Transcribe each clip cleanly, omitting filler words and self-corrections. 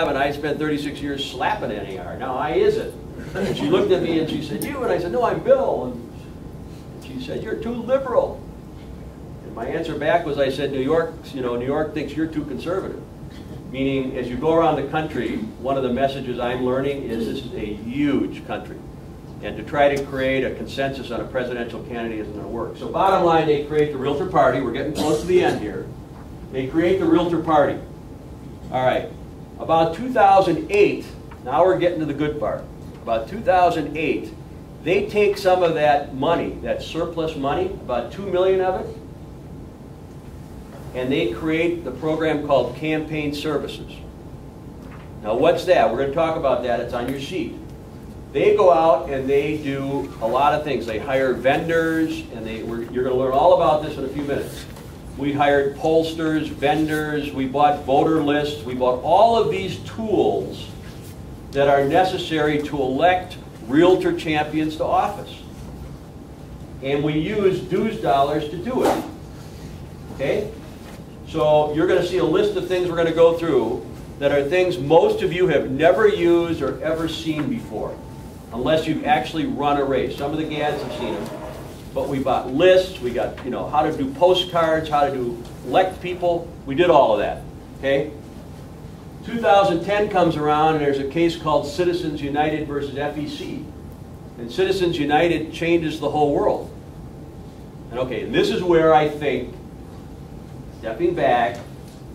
comment, I spent 36 years slapping NAR, now I isn't. And she looked at me and she said, you? And I said, no, I'm Bill. And she said, you're too liberal. And my answer back was, I said, New York thinks you're too conservative. Meaning, as you go around the country, one of the messages I'm learning is this is a huge country. And to try to create a consensus on a presidential candidate isn't going to work. So bottom line, they create the Realtor Party. We're getting close to the end here. They create the Realtor Party. All right. About 2008, now we're getting to the good part. About 2008, they take some of that money, that surplus money, about $2 million of it, and they create the program called Campaign Services. Now what's that? We're going to talk about that. It's on your sheet. They go out and they do a lot of things. They hire vendors, and you're going to learn all about this in a few minutes. We hired pollsters, vendors, we bought voter lists, we bought all of these tools that are necessary to elect realtor champions to office. And we use dues dollars to do it. Okay? So you're going to see a list of things we're going to go through that are things most of you have never used or ever seen before, unless you've actually run a race. Some of the GADs have seen them. But we bought lists, we got, you know, how to do postcards, how to elect people. We did all of that, okay? 2010 comes around, and there's a case called Citizens United versus FEC. And Citizens United changes the whole world. And okay, and this is where I think, stepping back,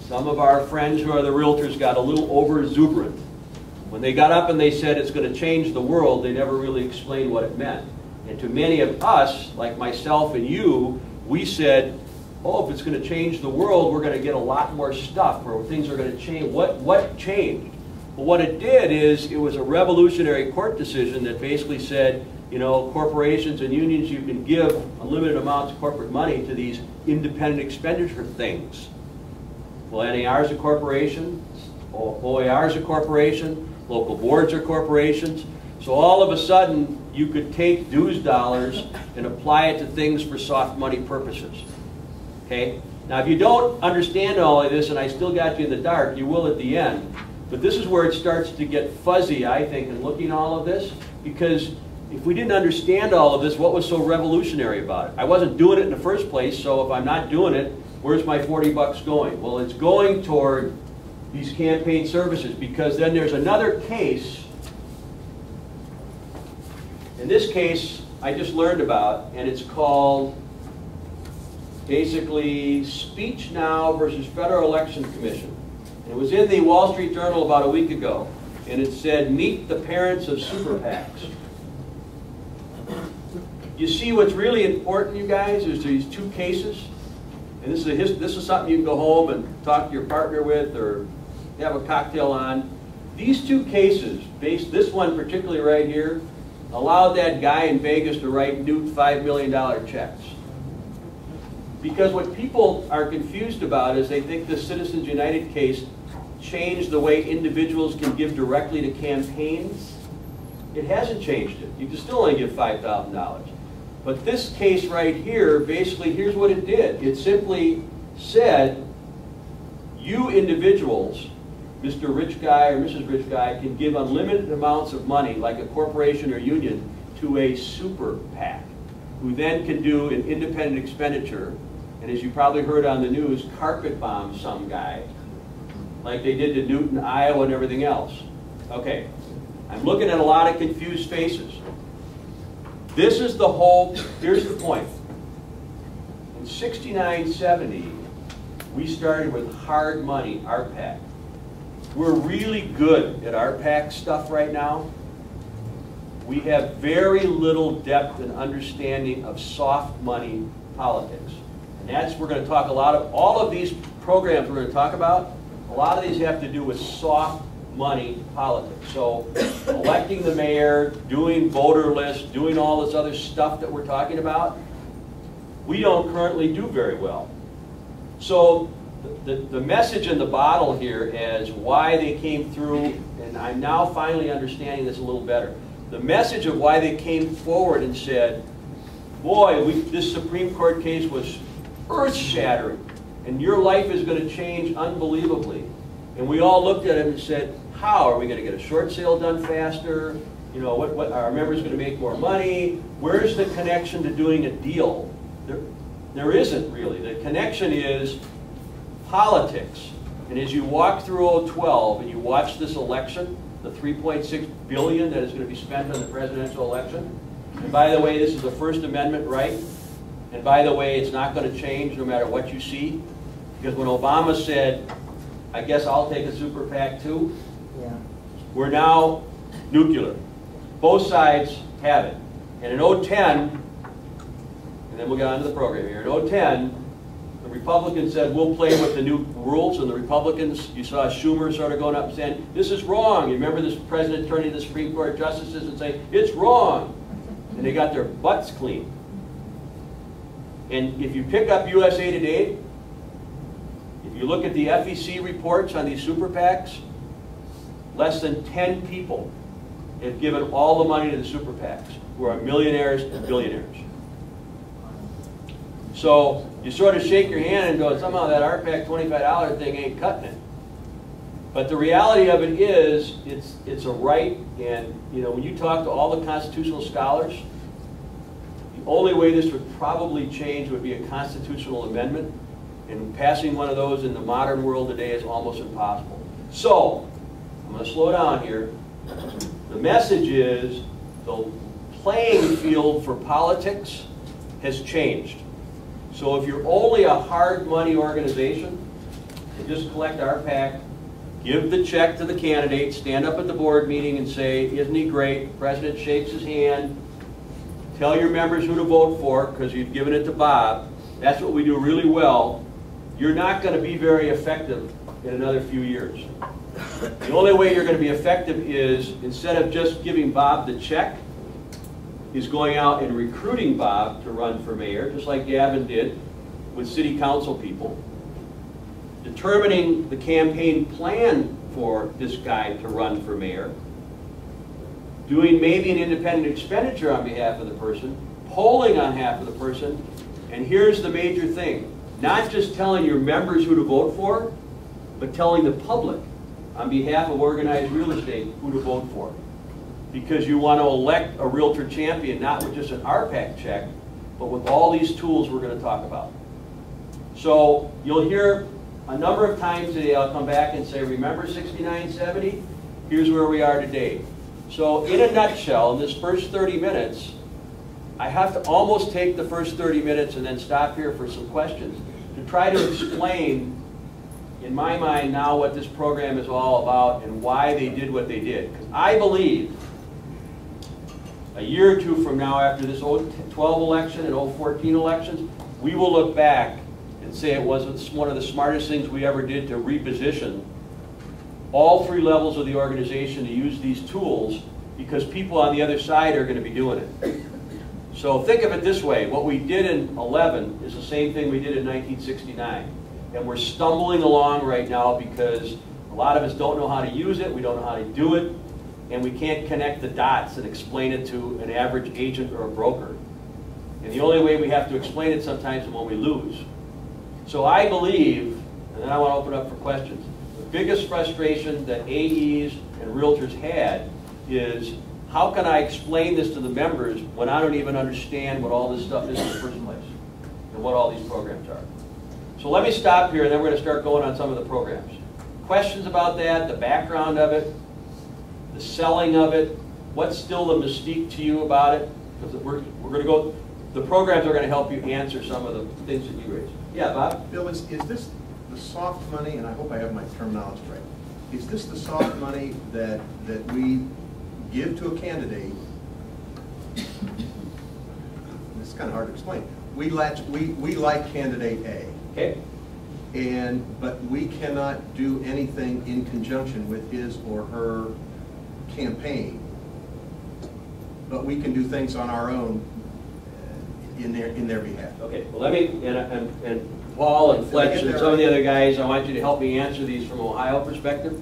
some of our friends who are the realtors got a little over-exuberant. When they got up and they said it's going to change the world, they never really explained what it meant. And to many of us, like myself and you, we said, oh, if it's going to change the world, we're going to get a lot more stuff, or things are going to change. What changed? But what it did is it was a revolutionary court decision that basically said, you know, corporations and unions, you can give unlimited amounts of corporate money to these independent expenditure things. Well, NAR is a corporation, OAR is a corporation, local boards are corporations. So all of a sudden, you could take dues dollars and apply it to things for soft money purposes. Okay? Now, if you don't understand all of this, and I still got you in the dark, you will at the end. But this is where it starts to get fuzzy, I think, in looking at all of this. Because if we didn't understand all of this, what was so revolutionary about it? I wasn't doing it in the first place, so if I'm not doing it, where's my 40 bucks going? Well, it's going toward these campaign services, because then there's another case. In this case, I just learned about, and it's called basically Speech Now versus Federal Election Commission. And it was in the Wall Street Journal about a week ago, and it said, meet the parents of super PACs. You see, what's really important, you guys, is these two cases. And this is something you can go home and talk to your partner with, or have a cocktail on. These two cases, this one particularly right here, allowed that guy in Vegas to write new $5 million checks. Because what people are confused about is they think the Citizens United case changed the way individuals can give directly to campaigns. It hasn't changed it. You can still only give $5,000. But this case right here, basically, here's what it did. It simply said, you individuals, Mr. Rich Guy or Mrs. Rich Guy, can give unlimited amounts of money, like a corporation or union, to a super PAC, who then can do an independent expenditure, and as you probably heard on the news, carpet bomb some guy, like they did to Newton, Iowa, and everything else. Okay, I'm looking at a lot of confused faces. This is the whole, here's the point. In 69-70, we started with hard money, RPAC. We're really good at RPAC stuff right now. We have very little depth and understanding of soft money politics. And that's, we're going to talk a lot of, all of these programs we're going to talk about, a lot of these have to do with soft money politics. So electing the mayor, doing voter lists, doing all this other stuff that we're talking about, we don't currently do very well. So the message in the bottle here is why they came through, and I'm now finally understanding this a little better. The message of why they came forward and said, boy, this Supreme Court case was earth-shattering, and your life is going to change unbelievably. And we all looked at him and said, how are we going to get a short sale done faster? You know, what are our members going to make more money? Where's the connection to doing a deal? There isn't really. The connection is politics. And as you walk through 012 and you watch this election, the $3.6 billion that is going to be spent on the presidential election, and by the way, this is a First Amendment right, and by the way, it's not going to change no matter what you see, because when Obama said, I guess I'll take a super PAC too, yeah, we're now nuclear. Both sides have it. And in 010, and then we'll get on to the program here, in 010, the Republicans said, we'll play with the new rules, and the Republicans, you saw Schumer sort of going up and saying, this is wrong. You remember this president turning to the Supreme Court justices and saying, it's wrong. And they got their butts clean. And if you pick up USA Today, if you look at the FEC reports on these super PACs, less than 10 people have given all the money to the super PACs, who are millionaires and billionaires. So you sort of shake your hand and go, somehow that RPAC $25 thing ain't cutting it. But the reality of it is, it's a right, and you know, when you talk to all the constitutional scholars, the only way this would probably change would be a constitutional amendment, and passing one of those in the modern world today is almost impossible. So, I'm going to slow down here. The message is the playing field for politics has changed. So if you're only a hard money organization, you just collect RPAC, give the check to the candidate, stand up at the board meeting and say, isn't he great? The president shakes his hand. Tell your members who to vote for, because you've given it to Bob. That's what we do really well. You're not going to be very effective in another few years. The only way you're going to be effective is, instead of just giving Bob the check, is going out and recruiting Bob to run for mayor, just like Gavin did with city council people, determining the campaign plan for this guy to run for mayor, doing maybe an independent expenditure on behalf of the person, polling on behalf of the person, and here's the major thing, not just telling your members who to vote for, but telling the public on behalf of organized real estate who to vote for. Because you want to elect a realtor champion, not with just an RPAC check, but with all these tools we're going to talk about. So you'll hear a number of times today, I'll come back and say, remember 6970? Here's where we are today. So in a nutshell, in this first 30 minutes, I have to almost take the first 30 minutes and then stop here for some questions to try to explain, in my mind now, what this program is all about and why they did what they did. Because I believe a year or two from now, after this 2012 election and 2014 elections, we will look back and say it was one of the smartest things we ever did to reposition all three levels of the organization to use these tools, because people on the other side are going to be doing it. So think of it this way. What we did in 11 is the same thing we did in 1969. And we're stumbling along right now because a lot of us don't know how to use it, we don't know how to do it, and we can't connect the dots and explain it to an average agent or a broker. And the only way we have to explain it sometimes is when we lose. So I believe, and then I want to open up for questions, the biggest frustration that AEs and realtors had is, how can I explain this to the members when I don't even understand what all this stuff is in the first place and what all these programs are? So let me stop here, and then we're going to start going on some of the programs. Questions about that, the background of it, the selling of it, what's still the mystique to you about it? Because we're going to go, the programs are going to help you answer some of the things that you raised. Yeah, Bob? Bill, is this the soft money, and I hope I have my terminology right, is this the soft money that we give to a candidate? This is kind of hard to explain. We like candidate A. Okay. But we cannot do anything in conjunction with his or her campaign. But we can do things on our own in their behalf. Okay. Well, let me and Paul and Fletcher and some of the other guys, I want you to help me answer these from an Ohio perspective.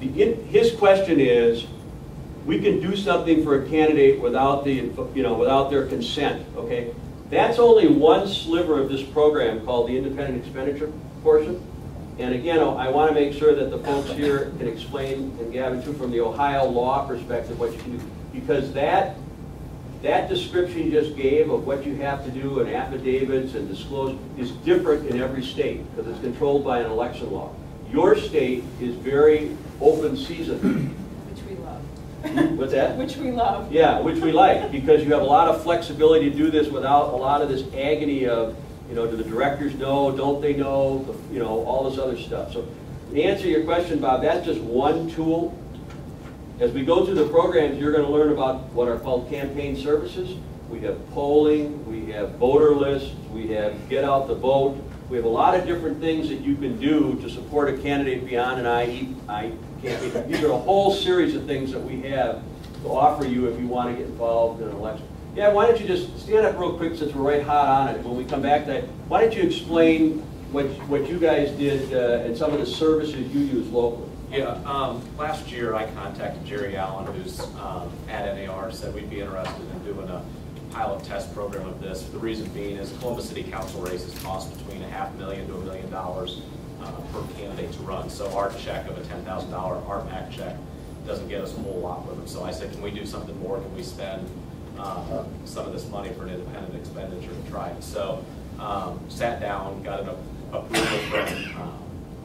His question is, we can do something for a candidate without without their consent. Okay. That's only one sliver of this program called the independent expenditure portion. And again, I want to make sure that the folks here can explain, and Gavin too, from the Ohio law perspective what you can do. Because that description you just gave of what you have to do and affidavits and disclose is different in every state because it's controlled by an election law. Your state is very open season. Which we love. What's that? Which we love. Yeah, which we like because you have a lot of flexibility to do this without a lot of this agony of, you know, do the directors know, don't they know, you know, all this other stuff. So to answer your question, Bob, that's just one tool. As we go through the programs, you're going to learn about what are called campaign services. We have polling, we have voter lists, we have get out the vote. We have a lot of different things that you can do to support a candidate beyond an IE campaign. These are a whole series of things that we have to offer you if you want to get involved in an election. Yeah, why don't you just stand up real quick since we're right hot on it. When we come back to that, why don't you explain what you guys did and some of the services you use locally? Yeah, last year I contacted Jerry Allen, who's at NAR, said we'd be interested in doing a pilot test program of this. The reason being is Columbus City Council races cost between $500,000 to $1 million per candidate to run. So our check of a $10,000 RPAC check doesn't get us a whole lot with them. So I said, can we do something more? Can we spend some of this money for an independent expenditure to try it? So sat down, got an approval from,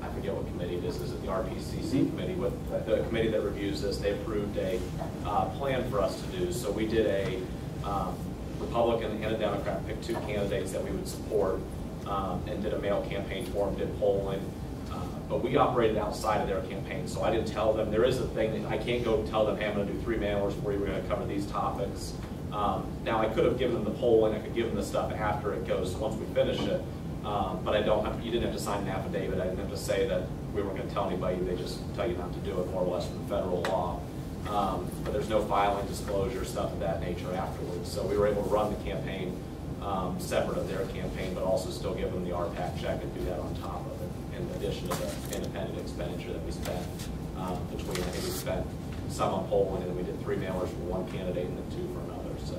I forget what committee this is, at the RPCC committee, with the committee that reviews this. They approved a plan for us to do. So we did a Republican and a Democrat, picked two candidates that we would support, and did a mail campaign for them, did polling. But we operated outside of their campaign, so I didn't tell them. There is a thing that I can't go tell them, hey, I'm going to do 3 mailers for you, we're going to cover these topics. Now, I could have given them the poll and I could give them the stuff after it goes, so once we finish it, but I don't have, you didn't have to sign an affidavit. I didn't have to say that we weren't going to tell anybody. They just tell you not to do it, more or less, from federal law. But there's no filing, disclosure, stuff of that nature afterwards. So we were able to run the campaign separate of their campaign, but also still give them the RPAC check and do that on top of it, in addition to the independent expenditure that we spent between, I think we spent some on polling, and we did 3 mailers for one candidate and then 2 for another. So,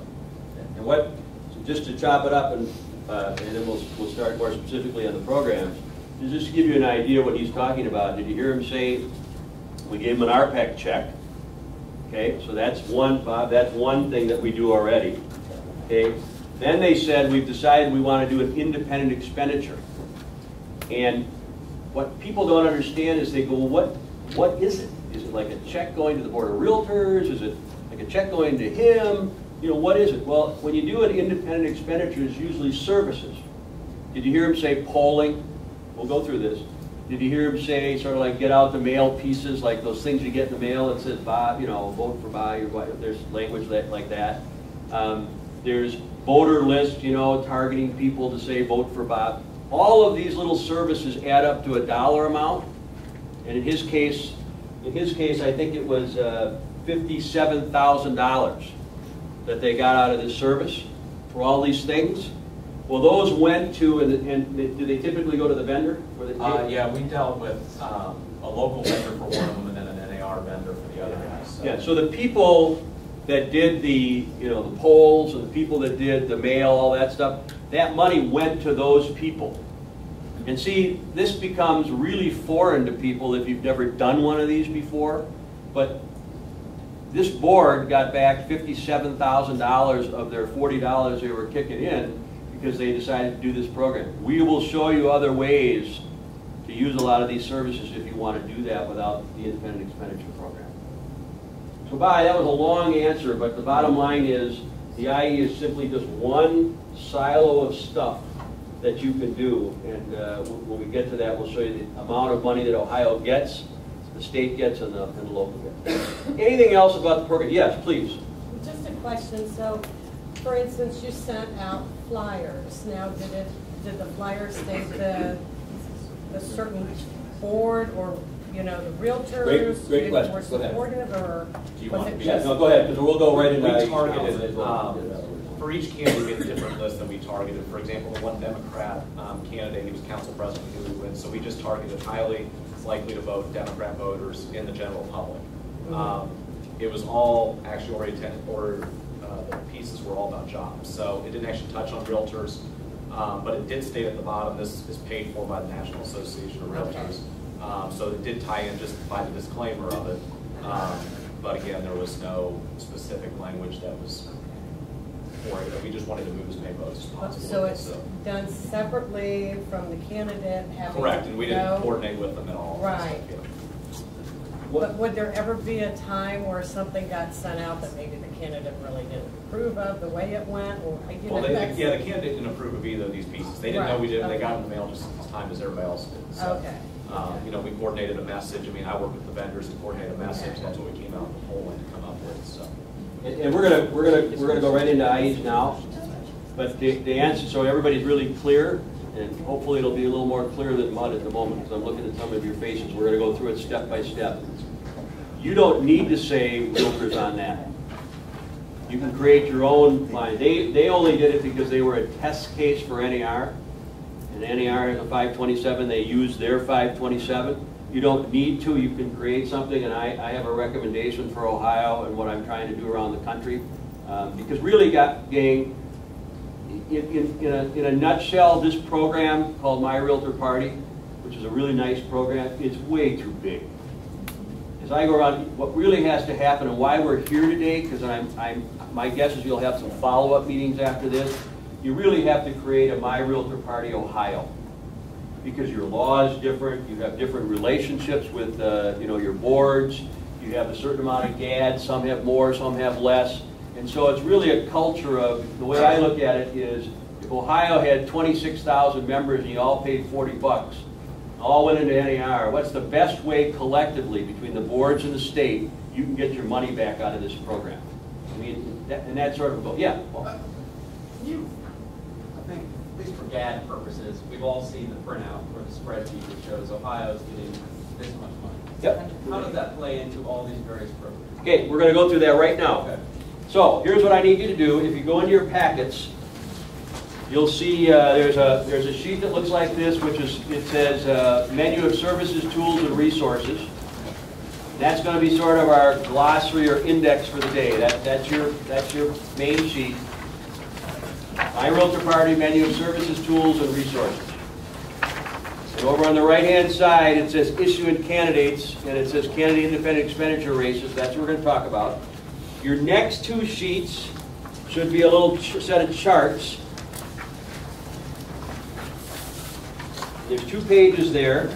and what, so just to chop it up, and then we'll start more specifically on the programs, just to give you an idea what he's talking about. Did you hear him say we gave him an RPAC check? Okay, so that's one, Bob, that's one thing that we do already. Okay, then they said we've decided we want to do an independent expenditure. And what people don't understand is they go, well, what is it? Is it like a check going to the Board of Realtors? Is it like a check going to him? You know, what is it? Well, when you do an independent expenditure, it's usually services. Did you hear him say polling? We'll go through this. Did you hear him say sort of like get out the mail pieces, like those things you get in the mail that says Bob, you know, vote for Bob, or there's language that, like that. There's voter lists, you know, targeting people to say vote for Bob. All of these little services add up to a dollar amount. And in his case, I think it was $57,000 that they got out of this service for all these things. Well, those went to, and do they typically go to the vendor? Yeah, we dealt with a local vendor for one of them, and then an NAR vendor for the other guys. So. Yeah, so the people that did the, you know, the polls and the people that did the mail, all that stuff, that money went to those people. And see, this becomes really foreign to people if you've never done one of these before, but this board got back $57,000 of their $40 they were kicking in because they decided to do this program. We will show you other ways to use a lot of these services if you want to do that without the independent expenditure program. So, Bob, that was a long answer, but the bottom line is the IE is simply just one silo of stuff that you can do, and when we get to that, we'll show you the amount of money that Ohio gets, the state gets, and the local gets. Anything else about the program? Yes, please. Just a question. So, for instance, you sent out flyers. Now, did the flyers state the certain board, or, you know, the realtors? Great question. Were supportive, or do you want to? Yes. No, go ahead. Because we'll go right into. We targeted it. For each candidate, we had a different list that we targeted. For example, the one Democrat candidate, he was council president, who would win. So we just targeted highly likely to vote Democrat voters in the general public. It was all actually already ordered. The pieces were all about jobs, so it didn't actually touch on realtors. But it did state at the bottom, this is paid for by the National Association of Realtors. So it did tie in just by the disclaimer of it. But again, there was no specific language that was for it. We just wanted to move as many votes as possible. So it's done separately from the candidate having Correct, and we didn't coordinate with them at all. Right. But would there ever be a time where something got sent out that maybe the candidate really didn't approve of the way it went? Or, the candidate didn't approve of either of these pieces. They didn't know we did. Okay. They got in the mail just as time as everybody else did. So, you know, we coordinated a message. I mean, I work with the vendors and coordinate a message. Okay. That's what we came out with the polling to come up with. So, and we're gonna go right into IEs now. But the answer, so everybody's really clear. And hopefully it'll be a little more clear than mud at the moment because I'm looking at some of your faces. We're going to go through it step by step. You don't need to say realtors on that. You can create your own line. They only did it because they were a test case for NAR. And NAR is a 527. They use their 527. You don't need to. You can create something. And I have a recommendation for Ohio and what I'm trying to do around the country. Because really, in a nutshell, this program called My Realtor Party, which is a really nice program, is way too big. As I go around, what really has to happen and why we're here today, because my guess is you'll have some follow-up meetings after this, you really have to create a My Realtor Party Ohio. Because your law is different, you have different relationships with you know, your boards, you have a certain amount of GAD, some have more, some have less. And so it's really a culture of, the way I look at it is, if Ohio had 26,000 members and you all paid $40, all went into NAR, what's the best way collectively between the boards and the state you can get your money back out of this program? I mean, that sort of goal. Yeah, Paul? I think, at least for GAD purposes, we've all seen the printout or the spreadsheet that shows Ohio's getting this much money. Yep. How does that play into all these various programs? Okay, we're going to go through that right now. Okay. So here's what I need you to do. If you go into your packets, you'll see there's a sheet that looks like this, which is, it says menu of services, tools, and resources. That's going to be sort of our glossary or index for the day. That's your main sheet. My Realtor Party, menu of services, tools, and resources. And over on the right-hand side, it says issue and candidates, and it says candidate independent expenditure races. That's what we're going to talk about. Your next two sheets should be a little set of charts. There's two pages there.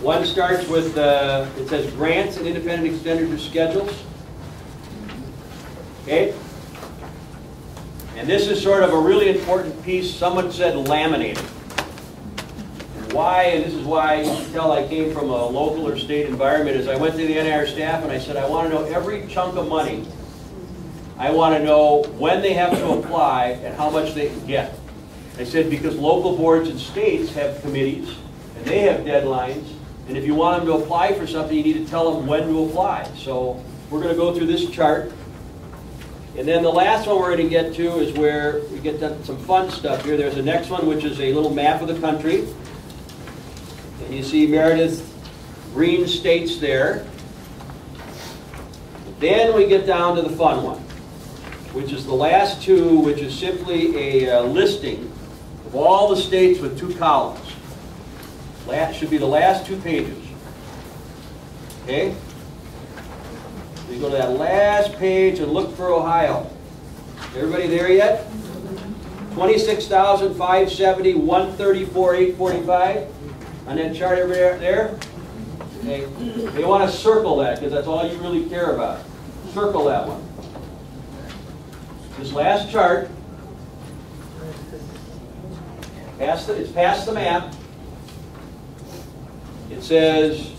One starts with, it says grants and independent expenditure schedules. Okay? And this is sort of a really important piece. Someone said laminated. Why, and this is why you can tell I came from a local or state environment, is I went to the NAR staff and I said, I want to know every chunk of money. I want to know when they have to apply and how much they can get. I said, because local boards and states have committees and they have deadlines, and if you want them to apply for something, you need to tell them when to apply. So we're going to go through this chart. And then the last one we're going to get to is where we get to some fun stuff here. There's the next one, which is a little map of the country. And you see Meredith's green states there. But then we get down to the fun one, which is the last two, which is simply a listing of all the states with two columns. That should be the last two pages. Okay? So you go to that last page and look for Ohio. Everybody there yet? 26,570, 134, 845. On that chart, everybody there? Okay. They want to circle that because that's all you really care about. Circle that one. This last chart, it's past the map. It says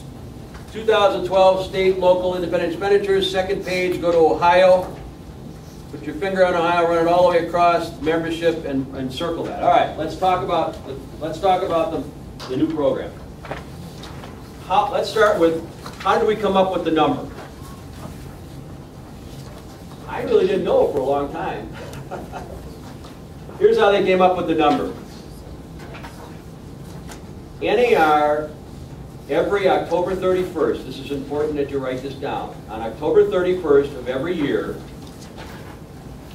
2012 state local independent expenditures, second page, go to Ohio. Put your finger on Ohio, run it all the way across membership and circle that. All right, let's talk about the new program. Let's start with how did we come up with the number? I really didn't know for a long time. Here's how they came up with the number. NAR, every October 31st, this is important that you write this down, on October 31st of every year,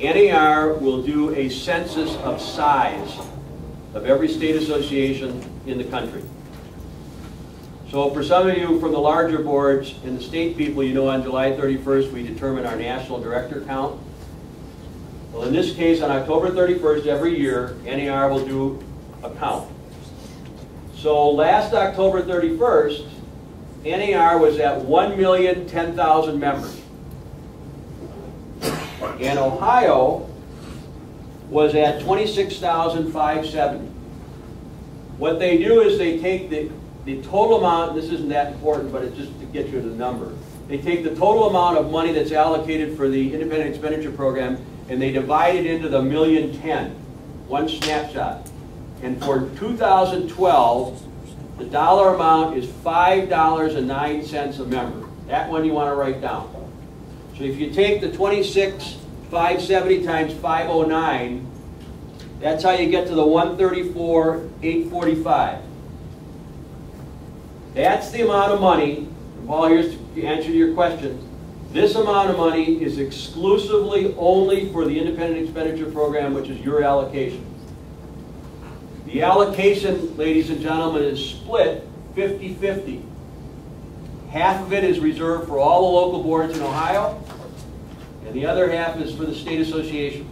NAR will do a census of size. of every state association in the country. So for some of you from the larger boards and the state people, you know on July 31st we determine our national director count. Well, in this case, on October 31st every year, NAR will do a count. So last October 31st, NAR was at 1,010,000 members. And Ohio was at 26,570. What they do is they take the total amount, this isn't that important, but it's just to get you to the number. They take the total amount of money that's allocated for the independent expenditure program and they divide it into the 1,010,000, one snapshot. And for 2012, the dollar amount is $5.09 a member. That one you want to write down. So if you take the 26,570 times 509, that's how you get to the 134,845. That's the amount of money, and Paul, here's the answer to your question. This amount of money is exclusively only for the independent expenditure program, which is your allocation. The allocation, ladies and gentlemen, is split 50-50. Half of it is reserved for all the local boards in Ohio, and the other half is for the state association.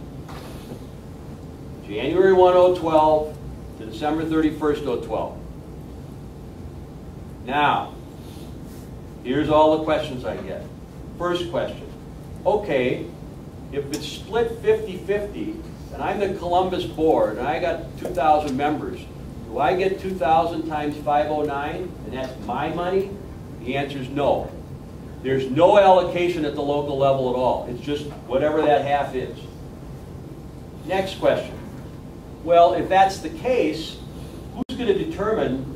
January 1, 2012 to December 31, 2012. Now, here's all the questions I get. First question, okay, if it's split 50-50, and I'm the Columbus board, and I got 2,000 members, do I get 2,000 times 509, and that's my money? The answer is no. There's no allocation at the local level at all. It's just whatever that half is. Next question. Well, if that's the case, who's going to determine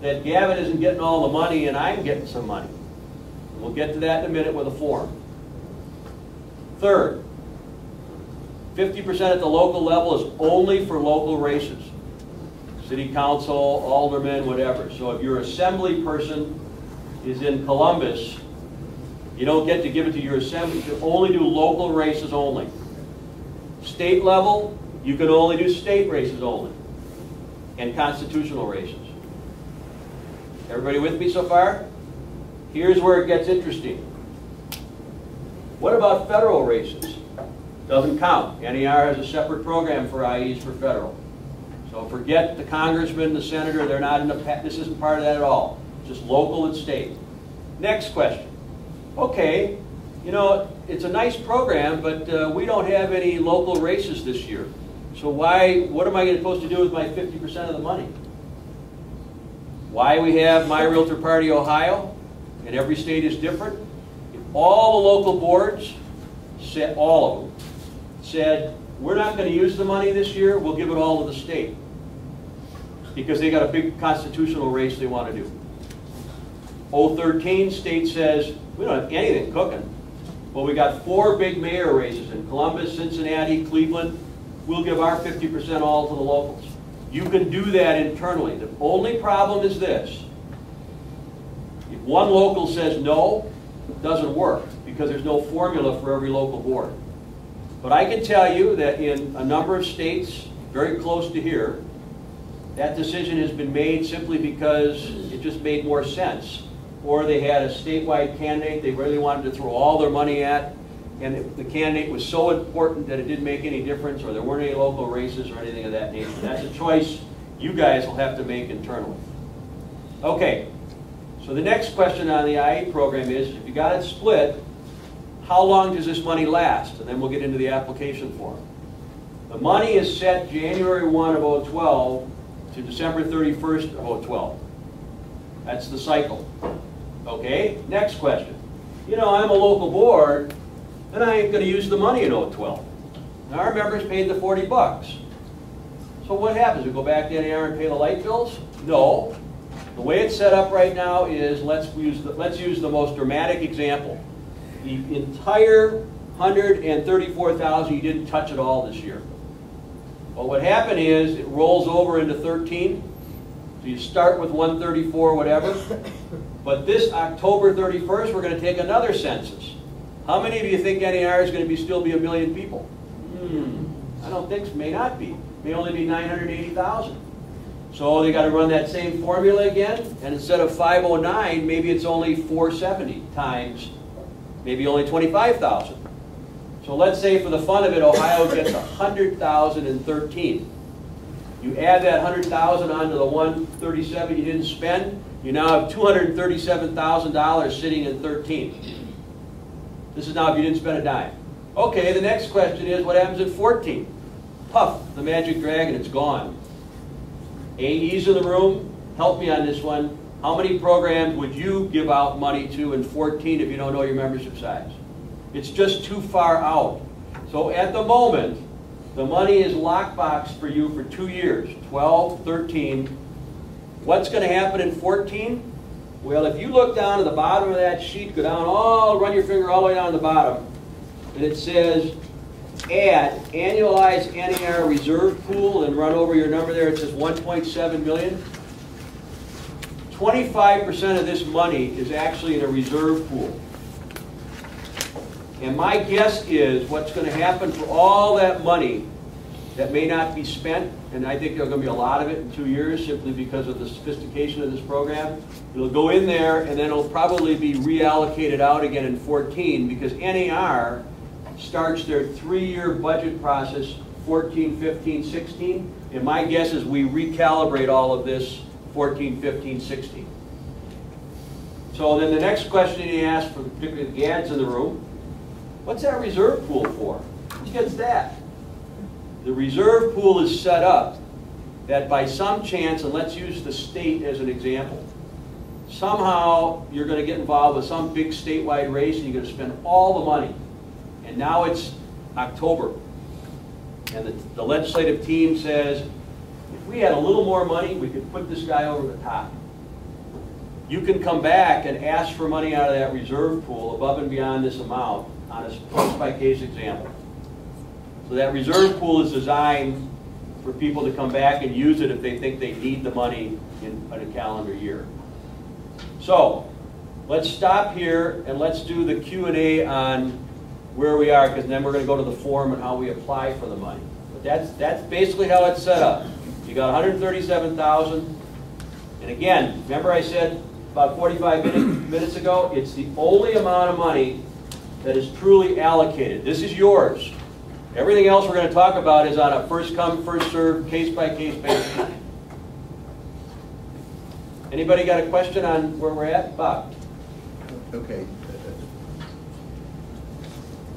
that Gavin isn't getting all the money and I'm getting some money? And we'll get to that in a minute with a form. Third, 50% at the local level is only for local races. City council, aldermen, whatever. So if your assembly person is in Columbus, you don't get to give it to your assembly. You can only do local races only. State level, you can only do state races only. And constitutional races. Everybody with me so far? Here's where it gets interesting. What about federal races? Doesn't count. NAR has a separate program for IEs for federal. So forget the congressman, the senator, they're not in the, this isn't part of that at all. Just local and state. Next question. Okay, you know, it's a nice program, but we don't have any local races this year. So why, what am I supposed to do with my 50% of the money? Why we have My Realtor Party Ohio, and every state is different. If all the local boards, all of them, said, we're not going to use the money this year, we'll give it all to the state. Because they got a big constitutional race they want to do. 013 state says, we don't have anything cooking. Well, we got four big mayor races in Columbus, Cincinnati, Cleveland. We'll give our 50% all to the locals. You can do that internally. The only problem is this. If one local says no, it doesn't work because there's no formula for every local board. But I can tell you that in a number of states, very close to here, that decision has been made simply because it just made more sense. Or they had a statewide candidate they really wanted to throw all their money at, and the candidate was so important that it didn't make any difference, or there weren't any local races or anything of that nature. That's a choice you guys will have to make internally. Okay, so the next question on the IE program is, if you got it split, how long does this money last? And then we'll get into the application form. The money is set January 1 of 2012 to December 31st of 2012. That's the cycle. Okay, next question. You know, I'm a local board, and I ain't going to use the money in 2012. Now, our members paid the $40. So what happens? We go back to NAR and pay the light bills? No. The way it's set up right now is, let's use the most dramatic example. The entire $134,000 you didn't touch at all this year. Well, what happened is it rolls over into 13. So you start with 134, whatever. But this October 31st, we're going to take another census. How many of you think NAR is going to still be 1 million people? I don't think, may not be, may only be 980,000. So they got to run that same formula again, and instead of 509, maybe it's only 470 times, maybe only 25,000. So let's say for the fun of it, Ohio gets 100,013. You add that 100,000 onto the 137 you didn't spend, you now have $237,000 sitting in 13. This is now if you didn't spend a dime. Okay, the next question is what happens at 14? Puff, the magic dragon, it's gone. AEs in the room, help me on this one. How many programs would you give out money to in 14 if you don't know your membership size? It's just too far out. So at the moment, the money is lockboxed for you for 2 years, 12, 13. What's going to happen in 14? Well, if you look down at the bottom of that sheet, go down, run your finger all the way down to the bottom, and it says add annualized NAR reserve pool, and run over your number there, it says 1.7 million. 25% of this money is actually in a reserve pool. And my guess is what's going to happen for all that money that may not be spent, and I think there's going to be a lot of it in 2 years simply because of the sophistication of this program, it'll go in there and then it'll probably be reallocated out again in 14 because NAR starts their 3-year budget process 14, 15, 16, and my guess is we recalibrate all of this 14, 15, 16. So then the next question you ask, for particularly the GADs in the room, what's that reserve pool for? Who gets that? The reserve pool is set up that by some chance, and let's use the state as an example, somehow you're going to get involved with some big statewide race and you're going to spend all the money. And now it's October. And the legislative team says, if we had a little more money, we could put this guy over the top. You can come back and ask for money out of that reserve pool above and beyond this amount on a case-by-case example. So that reserve pool is designed for people to come back and use it if they think they need the money in a calendar year. So let's stop here and let's do the Q&A on where we are, because then we're going to go to the form and how we apply for the money. But that's basically how it's set up. You got 137,000, and again, remember I said about 45 minutes ago, it's the only amount of money that is truly allocated. This is yours. Everything else we're going to talk about is on a first-come, first-served, case-by-case basis. Anybody got a question on where we're at? Bob? Okay.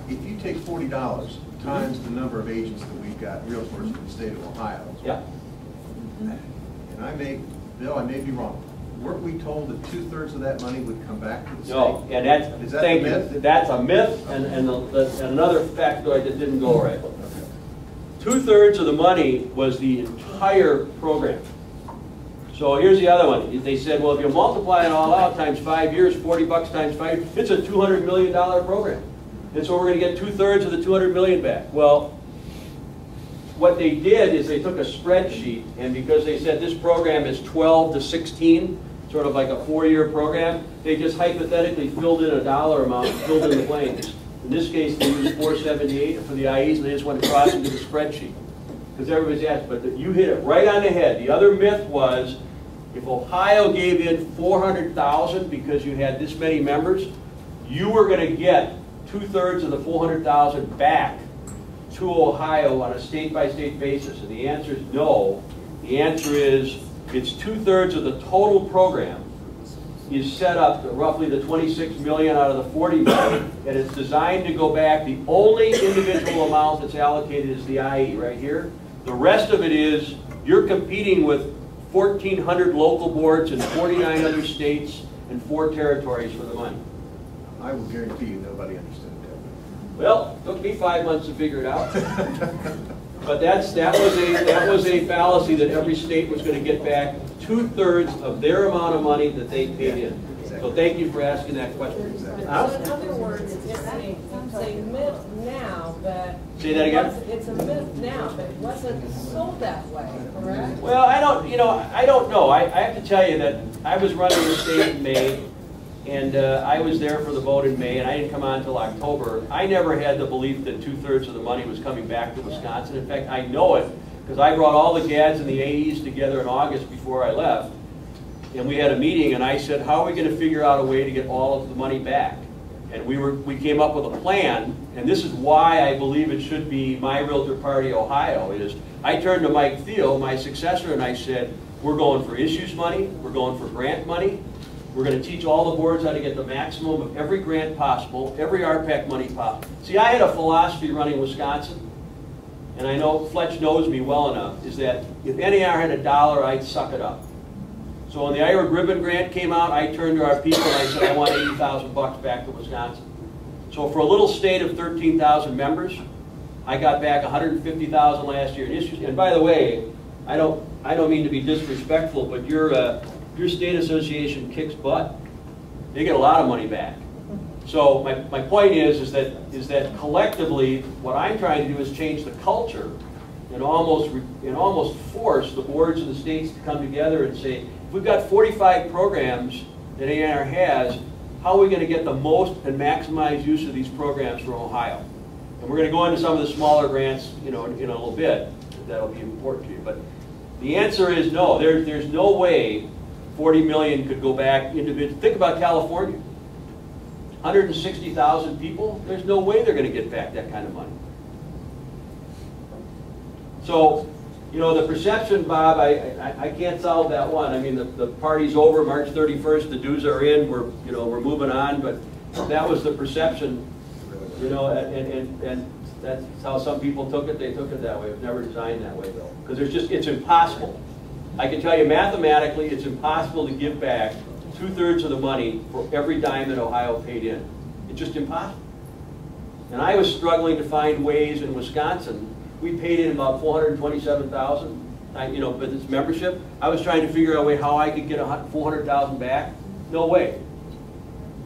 If you take $40 times the number of agents that we've got, realtors in the state of Ohio, yeah. And Bill, I may be wrong. Weren't we told that 2/3 of that money would come back to the state? No, and that's a myth. That's a myth, and another factoid that didn't go right. Okay. 2/3 of the money was the entire program. So here's the other one. They said, well, if you multiply it all out times 5 years, $40 times 5 years, it's a $200 million program, and so we're going to get 2/3 of the $200 million back. Well, what they did is they took a spreadsheet, and because they said this program is 12 to 16, sort of like a 4-year program, they just hypothetically filled in a dollar amount and filled in the blanks. In this case, they used 478 for the IEs, and they just went across into the spreadsheet. Because everybody's asked, but you hit it right on the head. The other myth was, if Ohio gave in 400,000 because you had this many members, you were going to get 2/3 of the 400,000 back to Ohio on a state-by-state basis? And the answer is no. The answer is it's 2/3 of the total program is set up to roughly the 26 million out of the 40 million, and it's designed to go back. The only individual amount that's allocated is the IE right here. The rest of it is you're competing with 1,400 local boards and 49 other states and 4 territories for the money. I will guarantee you nobody understood. Well, it took me 5 months to figure it out. But that was a fallacy that every state was going to get back 2/3 of their amount of money that they paid in. Exactly. So thank you for asking that question. Exactly. Huh? So in other words, it's a myth now, but say that again. It's a myth now, but it wasn't sold that way, correct? Well, I don't know. I have to tell you that I was running the state in May. And I was there for the vote in May, and I didn't come on until October. I never had the belief that 2/3 of the money was coming back to Wisconsin. In fact, I know it because I brought all the GADs and the AEs together in August before I left. And we had a meeting, and I said, how are we going to figure out a way to get all of the money back? And we came up with a plan, and this is why I believe it should be My Realtor Party Ohio. Is I turned to Mike Thiel, my successor, and I said, we're going for issues money, we're going for grant money, we're going to teach all the boards how to get the maximum of every grant possible, every RPAC money possible. See, I had a philosophy running Wisconsin, and I know Fletch knows me well enough, is that if NAR had a dollar, I'd suck it up. So when the Irish Ribbon Grant came out, I turned to our people and I said, I want $80,000 back to Wisconsin. So for a little state of 13,000 members, I got back 150,000 last year in issues. And by the way, I don't mean to be disrespectful, but your state association kicks butt. They get a lot of money back. So my point is that collectively, what I'm trying to do is change the culture and almost force the boards of the states to come together and say, if we've got 45 programs that ANR has, how are we going to get the most and maximize use of these programs from Ohio? And we're going to go into some of the smaller grants, you know, in a little bit. That'll be important to you. But the answer is no. There's no way 40 million could go back individually. Think about California. 160,000 people, there's no way they're going to get back that kind of money. So, you know, the perception, Bob, I can't solve that one. I mean, the party's over, March 31st, the dues are in, we're moving on, but that was the perception, you know, and that's how some people took it. They took it that way. It was never designed that way, though, because there's just, it's impossible. I can tell you mathematically, it's impossible to give back 2/3 of the money for every dime that Ohio paid in. It's just impossible. And I was struggling to find ways in Wisconsin. We paid in about $427,000, you know, but this membership. I was trying to figure out a way how I could get $400,000 back. No way.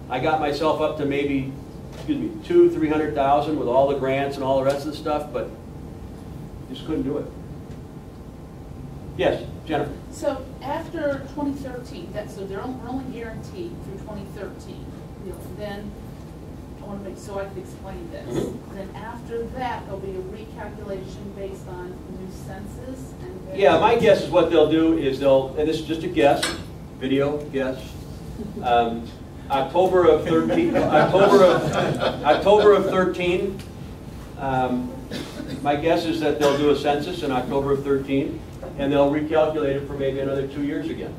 I got myself up to maybe, excuse me, $200,000-$300,000 with all the grants and all the rest of the stuff, but just couldn't do it. Yes, Jennifer. So after 2013, so they're only guaranteed through 2013. You know, then I want to make sure I can explain this. Then after that, there'll be a recalculation based on new census. And yeah, my guess is what they'll do is they'll, and this is just a guess, video guess. October of 13. My guess is that they'll do a census in October of 13. And they'll recalculate it for maybe another 2 years again.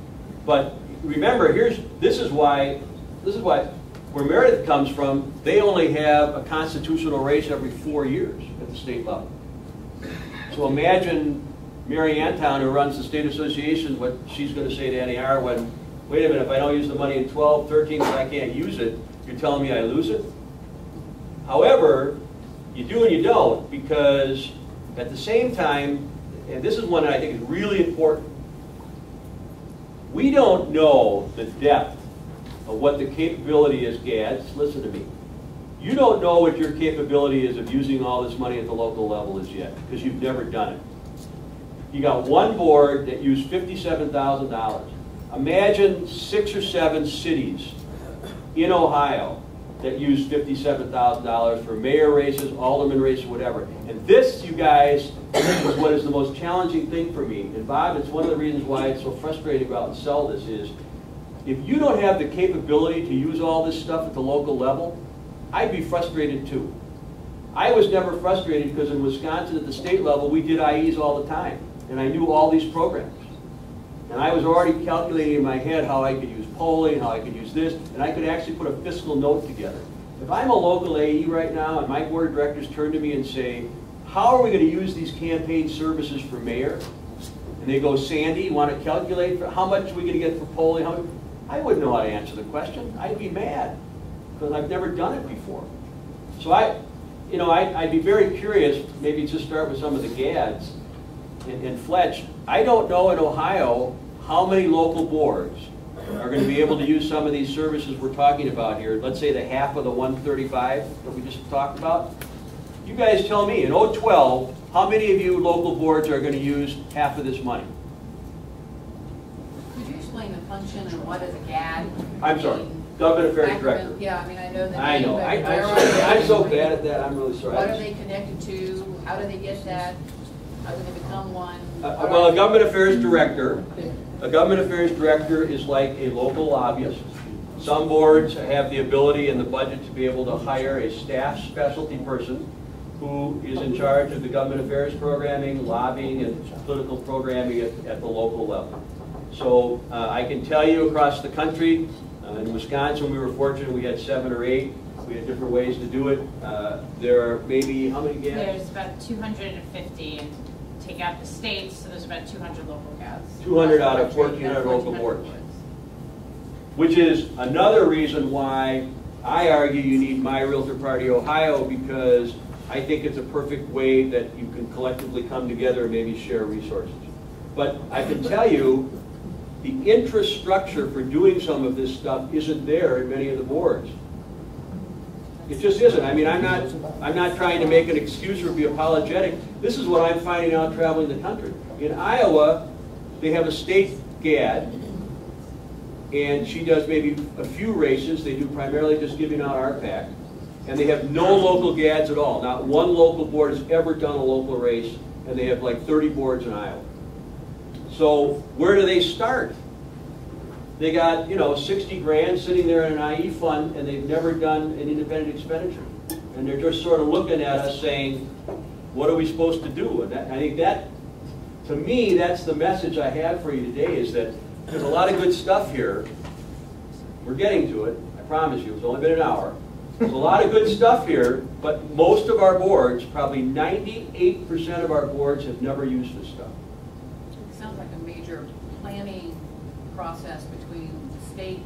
But remember, this is why where Meredith comes from, they only have a constitutional race every 4 years at the state level. So imagine Mary Antone, who runs the state association, what she's going to say to NAR when, wait a minute, if I don't use the money in 12, 13, I can't use it, you're telling me I lose it? However, you do and you don't, because at the same time, and this is one that I think is really important. We don't know the depth of what the capability is, GADs. Listen to me. You don't know what your capability is of using all this money at the local level as yet, because you've never done it. You got one board that used $57,000. Imagine 6 or 7 cities in Ohio that used $57,000 for mayor races, alderman races, whatever. And this, you guys, is what is the most challenging thing for me. And Bob, it's one of the reasons why it's so frustrating to go out and sell this is, if you don't have the capability to use all this stuff at the local level, I'd be frustrated too. I was never frustrated because in Wisconsin at the state level, we did IEs all the time. And I knew all these programs. And I was already calculating in my head how I could use polling, how I could use this, and I could actually put a fiscal note together. If I'm a local AE right now and my board of directors turn to me and say, how are we going to use these campaign services for mayor? And they go, Sandy, you want to calculate for how much are we going to get for polling? I wouldn't know how to answer the question. I'd be mad because I've never done it before. So I'd be very curious, maybe just start with some of the GADs. And Fletch, I don't know in Ohio how many local boards are going to be able to use some of these services we're talking about here. Let's say the half of the 135 that we just talked about. You guys tell me, in 2012, how many of you local boards are going to use half of this money? Could you explain the function and what is a GAD? I'm sorry. Dublin Affairs Director. Yeah, I mean, I know that. I know. I'm so bad at that. I'm really sorry. What are they connected to? How do they get that? How do they become one? Well, a government affairs director. A government affairs director is like a local lobbyist. Some boards have the ability and the budget to be able to hire a staff specialty person who is in charge of the government affairs programming, lobbying, and political programming at the local level. So I can tell you across the country, in Wisconsin we were fortunate, we had 7 or 8. We had different ways to do it. There are maybe, how many GADs? There's about 250. Take out the states, so there's about 200 local GADs. 200 out of 1,400 local boards. Which is another reason why I argue you need My Realtor Party Ohio, because I think it's a perfect way that you can collectively come together and maybe share resources. But I can tell you, the infrastructure for doing some of this stuff isn't there in many of the boards. It just isn't. I mean, I'm not trying to make an excuse or be apologetic. This is what I'm finding out traveling the country. In Iowa, they have a state GAD, and she does maybe a few races. They do primarily just giving out RPAC, and they have no local GADs at all. Not one local board has ever done a local race, and they have like 30 boards in Iowa. So where do they start? They got, you know, 60 grand sitting there in an IE fund, and they've never done an independent expenditure. And they're just sort of looking at us saying, what are we supposed to do? And that, I think that, to me, that's the message I have for you today, is that there's a lot of good stuff here. We're getting to it, I promise you. It's only been an hour. There's a lot of good stuff here, but most of our boards, probably 98% of our boards, have never used this stuff. It sounds like a major planning process between the state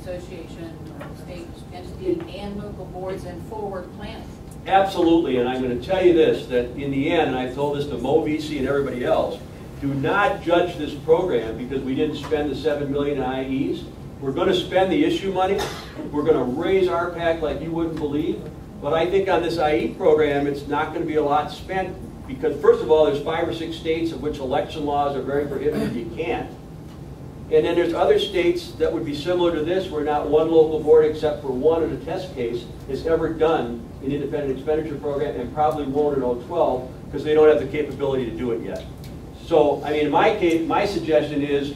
association or state entity and local boards and forward planning. Absolutely, and I'm going to tell you this, that in the end, and I've told this to Mo, VC, and everybody else, do not judge this program because we didn't spend the $7 million in IEs. We're going to spend the issue money. We're going to raise RPAC like you wouldn't believe. But I think on this IE program, it's not going to be a lot spent because, first of all, there's 5 or 6 states in which election laws are very prohibitive. You can't. And then there's other states that would be similar to this where not one local board except for one in a test case has ever done an independent expenditure program and probably won't in 012 because they don't have the capability to do it yet. So, I mean, in my case, my suggestion is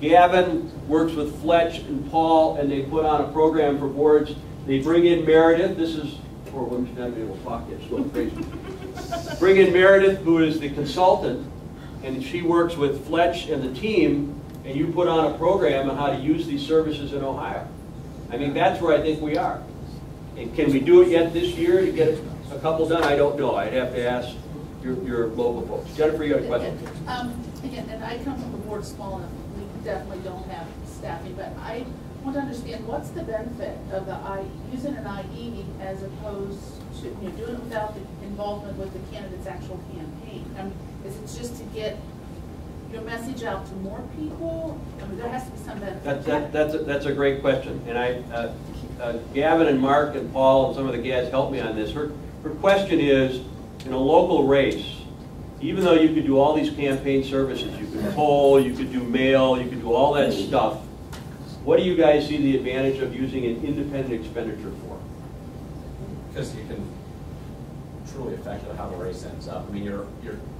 Gavin works with Fletcher and Paul and they put on a program for boards. They bring in Meredith. This is, poor women should not be able to talk yet, she's going crazy. Bring in Meredith, who is the consultant, and she works with Fletcher and the team, and you put on a program on how to use these services in Ohio. I mean, that's where I think we are. And can we do it yet this year to get a couple done? I don't know. I'd have to ask your local folks. Jennifer, you got a question? Again, and I come from a board small enough. We definitely don't have staffing, but I want to understand what's the benefit of the IE, using an IE as opposed to, you know, doing it without the involvement with the candidate's actual campaign. I mean, is it just to get your message out to more people? I mean, there has to be some benefit. That's a great question. And Gavin and Mark and Paul and some of the GADs helped me on this. Her question is, in a local race, even though you could do all these campaign services, you could poll, you could do mail, you could do all that stuff, what do you guys see the advantage of using an independent expenditure for? Because you can truly affect how the race ends up. I mean, your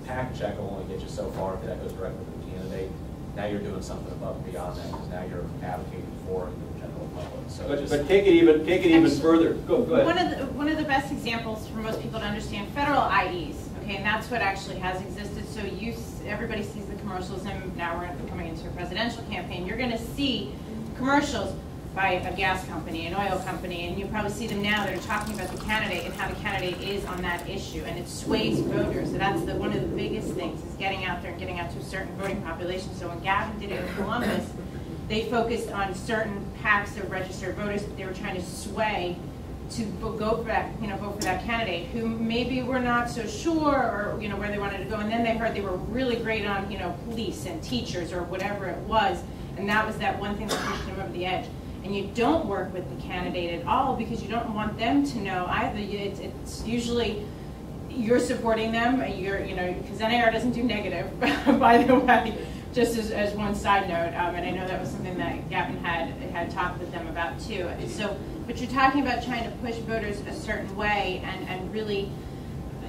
PAC check will only get you so far if that goes directly to the candidate. Now you're doing something above and beyond that because now you're advocating for the general public. So but take it even further. Go ahead. One of the best examples for most people to understand federal IEs. Okay, and that's what actually has existed. So everybody sees the commercials, and now we're coming into a presidential campaign. You're going to see commercials by a gas company, an oil company, and you probably see them now that are talking about the candidate and how the candidate is on that issue, and it sways voters. So that's one of the biggest things, is getting out there and getting out to a certain voting population. So when Gavin did it in Columbus, they focused on certain packs of registered voters that they were trying to sway to go for that, you know, vote for that candidate who maybe were not so sure, or, you know, where they wanted to go. And then they heard they were really great on, you know, police and teachers or whatever it was, and that was that one thing that pushed them over the edge. And you don't work with the candidate at all because you don't want them to know either. It's usually you're supporting them, you know, because NAR doesn't do negative, by the way, just as one side note. And I know that was something that Gavin had talked with them about too. So, but you're talking about trying to push voters a certain way, and really,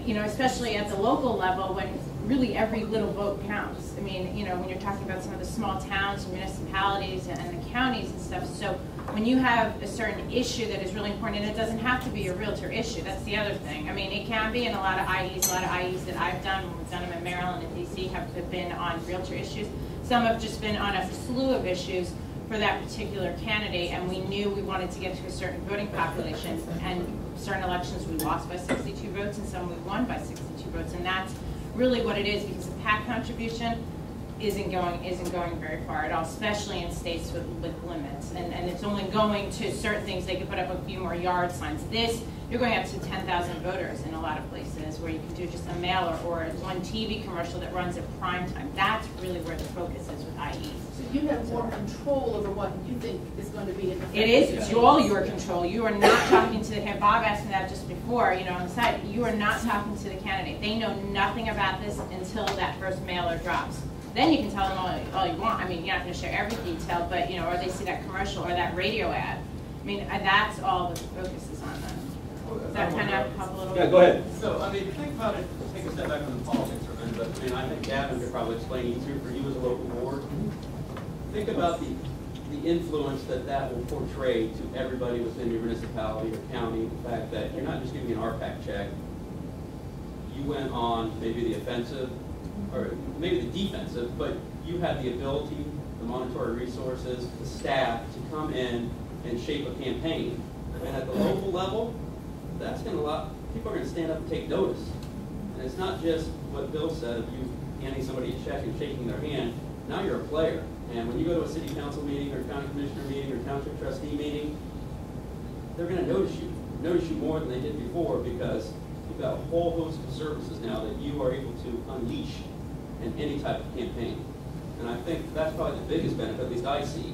you know, especially at the local level when really every little vote counts. I mean, you know, when you're talking about some of the small towns and municipalities and the counties and stuff, so when you have a certain issue that is really important, and it doesn't have to be a realtor issue, that's the other thing. I mean, it can be, and a lot of IEs that I've done, when we've done them in Maryland and DC, have been on realtor issues. Some have just been on a slew of issues for that particular candidate, and we knew we wanted to get to a certain voting population, and certain elections we lost by 62 votes, and some we won by 62 votes, and that's really what it is, because the PAC contribution isn't going very far at all, especially in states with limits, and it's only going to certain things. They could put up a few more yard signs. This, you're going up to 10,000 voters in a lot of places where you can do just a mailer or one TV commercial that runs at prime time. That's really where the focus is with IEs. So you have more control over what you think is going to be in the. It is. It's all your control. You are not talking to the candidate. Bob asked me that just before, you know, on the side. You are not talking to the candidate. They know nothing about this until that first mailer drops. Then you can tell them all you want. I mean, you're not going to share every detail, but, you know, or they see that commercial or that radio ad. I mean, that's all the focus is on them. Does that kind of help a little bit? Yeah, go ahead. So, I mean, think about it, take a step back on the politics for a minute, but I mean, I think Gavin could probably explain it too, for you as a local board. Think about the influence that will portray to everybody within your municipality or county, the fact that you're not just giving an RPAC check. You went on maybe the offensive, or maybe the defensive, but you had the ability, the monetary resources, the staff to come in and shape a campaign. And at the local level, that's going to people are going to stand up and take notice. And it's not just what Bill said of you handing somebody a check and shaking their hand. Now you're a player. And when you go to a city council meeting or county commissioner meeting or township trustee meeting, they're going to notice you more than they did before, because you've got a whole host of services now that you are able to unleash in any type of campaign. And I think that's probably the biggest benefit, at least I see,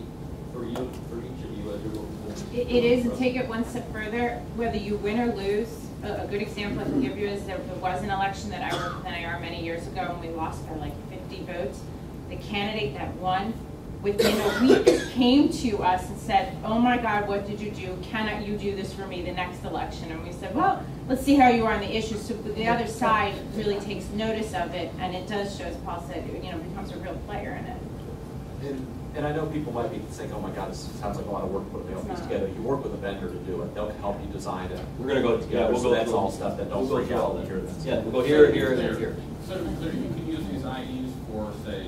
for each of you as your local. It is, and take it one step further, whether you win or lose. A good example I can give you is there was an election that I worked with NAR many years ago, and we lost by like 50 votes. The candidate that won, within a week, came to us and said, "Oh my God, what did you do? Cannot you do this for me the next election?" And we said, "Well, let's see how you are on the issue." So the other side really takes notice of it, and it does show, as Paul said, you know, becomes a real player in it. And I know people might be saying, "Oh my God, this sounds like a lot of work putting all these together." You work with a vendor to do it; they'll help you design it. We're going to go together. Yeah, we'll so go that's all stuff that don't break out in here. Yeah, we'll go here, and here. So you can use these IEs for, say,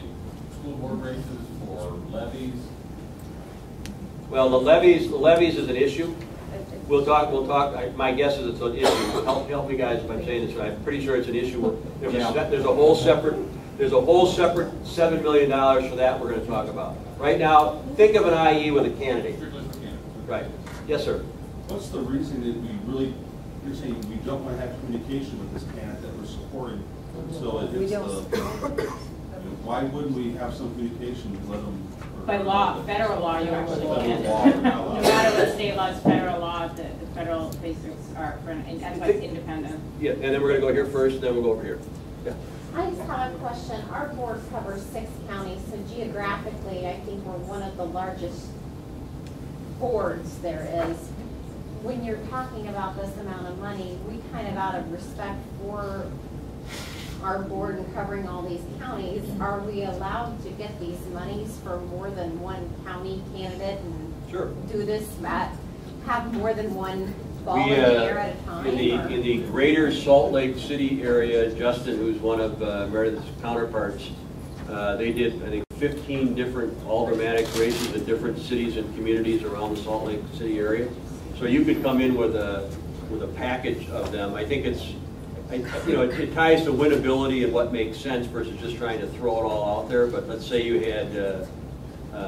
school board races or levies. Well, the levies is an issue. We'll talk. My guess is it's an issue. Help me guys if I'm saying this right. I'm pretty sure it's an issue. There's a whole separate $7 million for that we're going to talk about. Right now, think of an IE with a candidate. Right. Yes, sir. What's the reason that you're saying we don't want to have communication with this candidate that we're supporting? So it's why wouldn't we have some communication to let them? By law, federal law, you actually can. No matter what state laws, federal law, the federal basics are for independent. Yeah, and then we're going to go here first, and then we'll go over here. Yeah. I just have a question. Our board covers 6 counties, so geographically, I think we're one of the largest boards there is. When you're talking about this amount of money, we kind of, out of respect for our board and covering all these counties, are we allowed to get these monies for more than one county candidate and sure. do this, Matt? Have more than one ball in the air at a time? In the greater Salt Lake City area, Justin, who's one of Meredith's counterparts, they did, I think, 15 different aldermanic races in different cities and communities around the Salt Lake City area. So you could come in with a package of them. I think it's, you know, it ties to winnability and what makes sense versus just trying to throw it all out there. But let's say you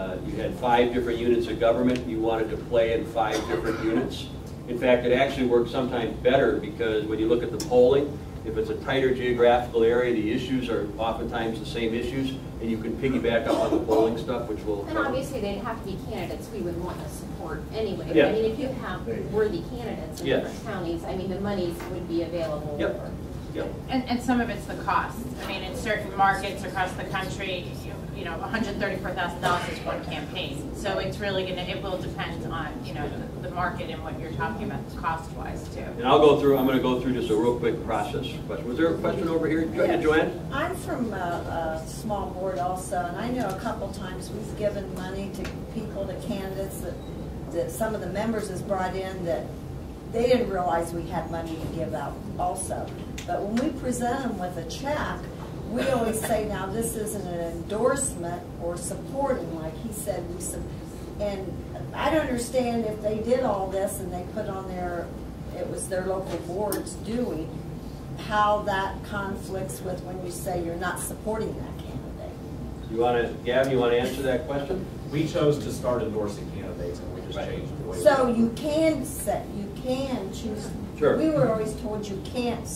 had 5 different units of government. You wanted to play in 5 different units. In fact, it actually works sometimes better, because when you look at the polling, if it's a tighter geographical area, the issues are oftentimes the same issues, and you can piggyback up on the polling stuff, which will. And obviously, they'd have to be candidates we would want to support anyway. Yeah. I mean, if you have worthy candidates in different counties, I mean, the monies would be available. Yep. Yep. And some of it's the cost. I mean, in certain markets across the country, you know, $134,000 is one campaign. So it's really gonna, it will depend on, you know, the market and what you're talking about cost-wise too. And I'll go through, I'm gonna go through just a real quick process. Was there a question over here, Joanne? I'm from a small board also, and I know a couple times we've given money to people, to candidates that, some of the members has brought in that they didn't realize we had money to give out also. But when we present them with a check, we always say, now this isn't an endorsement or supporting, like he said. And I don't understand if they did all this and they put on their, it was their local boards doing, how that conflicts with when you say you're not supporting that candidate. You want to, Gavin, you want to answer that question? We chose to start endorsing candidates and we just changed the way. So you can set, you can choose. Sure. We were always told you can't.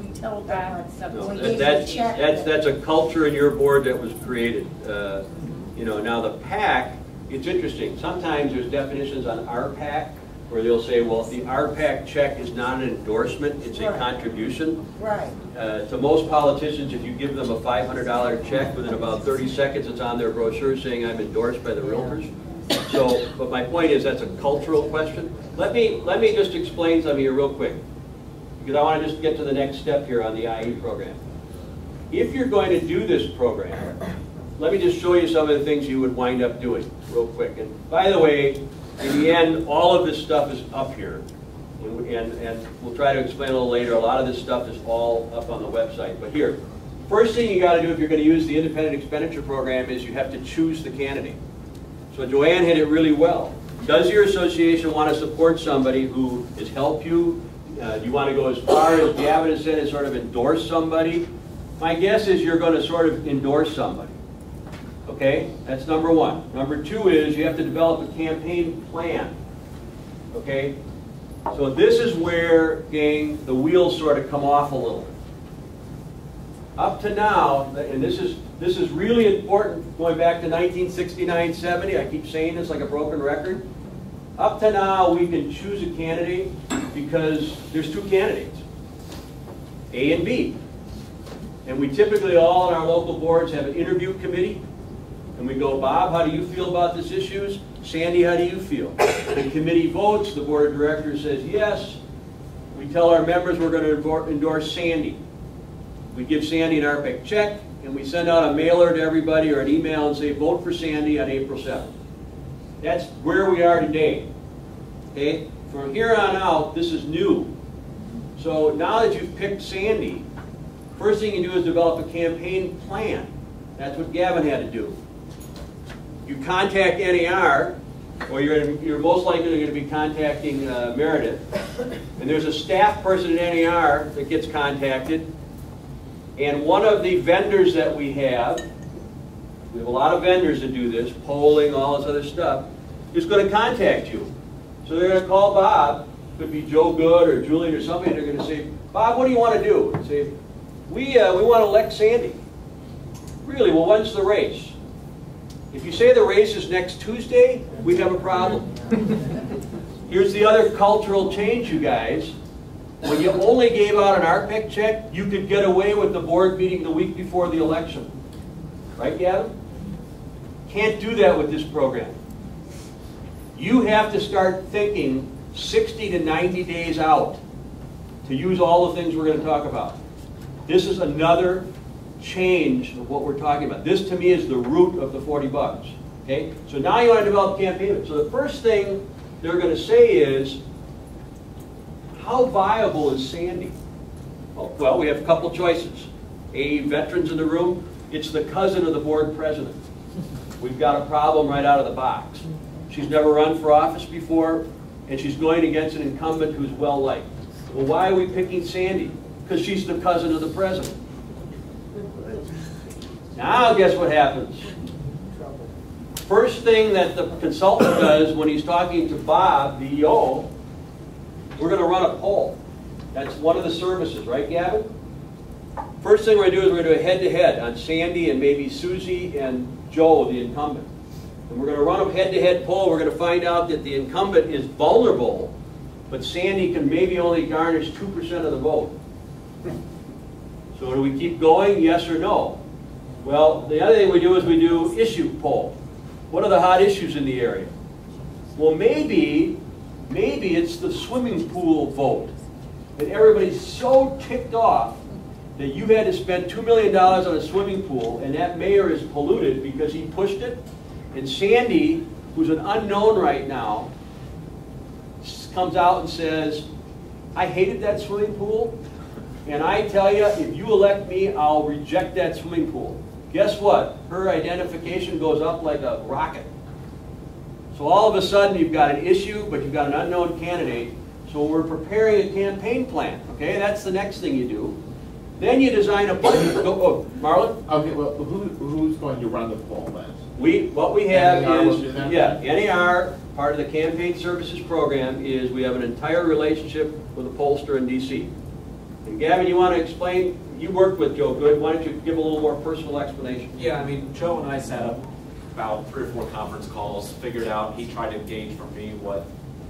We told them that's a culture in your board that was created. You know, now the PAC, it's interesting. Sometimes there's definitions on RPAC where they'll say, well, the RPAC check is not an endorsement, it's a contribution. Right. To most politicians, if you give them a $500 check, within about 30 seconds it's on their brochure saying I'm endorsed by the realtors. So, but my point is that's a cultural question. Let me just explain something here real quick, because I want to just get to the next step here on the IE program. If you're going to do this program, let me just show you some of the things you would wind up doing real quick. And by the way, in the end, all of this stuff is up here. And we'll try to explain a little later. A lot of this stuff is all up on the website. But here, first thing you got to do if you're going to use the independent expenditure program is you have to choose the candidate. So Joanne hit it really well. Does your association want to support somebody who has helped you? Do you want to go as far as Gavin has said and sort of endorse somebody? My guess is you're going to sort of endorse somebody. Okay, that's number one. Number two is you have to develop a campaign plan. Okay, so this is where, gang, the wheels sort of come off a little bit. Up to now, and this is really important, going back to 1969-70, I keep saying this like a broken record. Up to now, we can choose a candidate because there's two candidates, A and B. And we typically all in our local boards have an interview committee. And we go, Bob, how do you feel about these issues? Sandy, how do you feel? The committee votes, the board of directors says yes. We tell our members we're going to endorse Sandy. We give Sandy an RPAC check, and we send out a mailer to everybody or an email and say, vote for Sandy on April 7th. That's where we are today. Okay? From here on out, this is new. So now that you've picked Sandy, first thing you do is develop a campaign plan. That's what Gavin had to do. You contact NAR, or you're most likely going to be contacting Meredith. And there's a staff person at NAR that gets contacted. And one of the vendors that we have a lot of vendors that do this, polling, all this other stuff, is going to contact you. So they're going to call Bob, could be Joe Good or Julian or somebody, and they're going to say, Bob, what do you want to do? And say, we want to elect Sandy. Really, well, when's the race? If you say the race is next Tuesday, we have a problem. Here's the other cultural change, you guys. When you only gave out an RPIC check, you could get away with the board meeting the week before the election. Right, Gavin? Can't do that with this program. You have to start thinking 60 to 90 days out to use all the things we're going to talk about. This is another change of what we're talking about. This, to me, is the root of the 40 bucks. Okay? So now you want to develop campaign. So the first thing they're going to say is, how viable is Sandy? Well, we have a couple choices. A, veterans in the room, it's the cousin of the board president. We've got a problem right out of the box. She's never run for office before, and she's going against an incumbent who's well-liked. Well, why are we picking Sandy? Because she's the cousin of the president. Now guess what happens? First thing that the consultant does when he's talking to Bob, the EO, we're going to run a poll. That's one of the services, right, Gavin? First thing we're going to do is we're going to do a head-to-head on Sandy and maybe Susie and Joe, the incumbent. And we're going to run a head-to-head poll. We're going to find out that the incumbent is vulnerable, but Sandy can maybe only garnish 2% of the vote. So do we keep going, yes or no? Well, the other thing we do is we do issue poll. What are the hot issues in the area? Well, maybe it's the swimming pool vote. That everybody's so ticked off that you had to spend $2 million on a swimming pool, and that mayor is polluted because he pushed it. And Sandy, who's an unknown right now, comes out and says, I hated that swimming pool, and I tell you, if you elect me, I'll reject that swimming pool. Guess what? Her identification goes up like a rocket. So all of a sudden, you've got an issue, but you've got an unknown candidate. So we're preparing a campaign plan, okay? That's the next thing you do. Then you design a plan. Oh, Marlon? Okay, well, who's going to run the poll then? What we have is, yeah, NAR, part of the campaign services program, is we have an entire relationship with a pollster in D.C. And Gavin, you want to explain? You worked with Joe Good. Why don't you give a little more personal explanation? Yeah, I mean, Joe and I set up about 3 or 4 conference calls, figured out, he tried to gauge from me what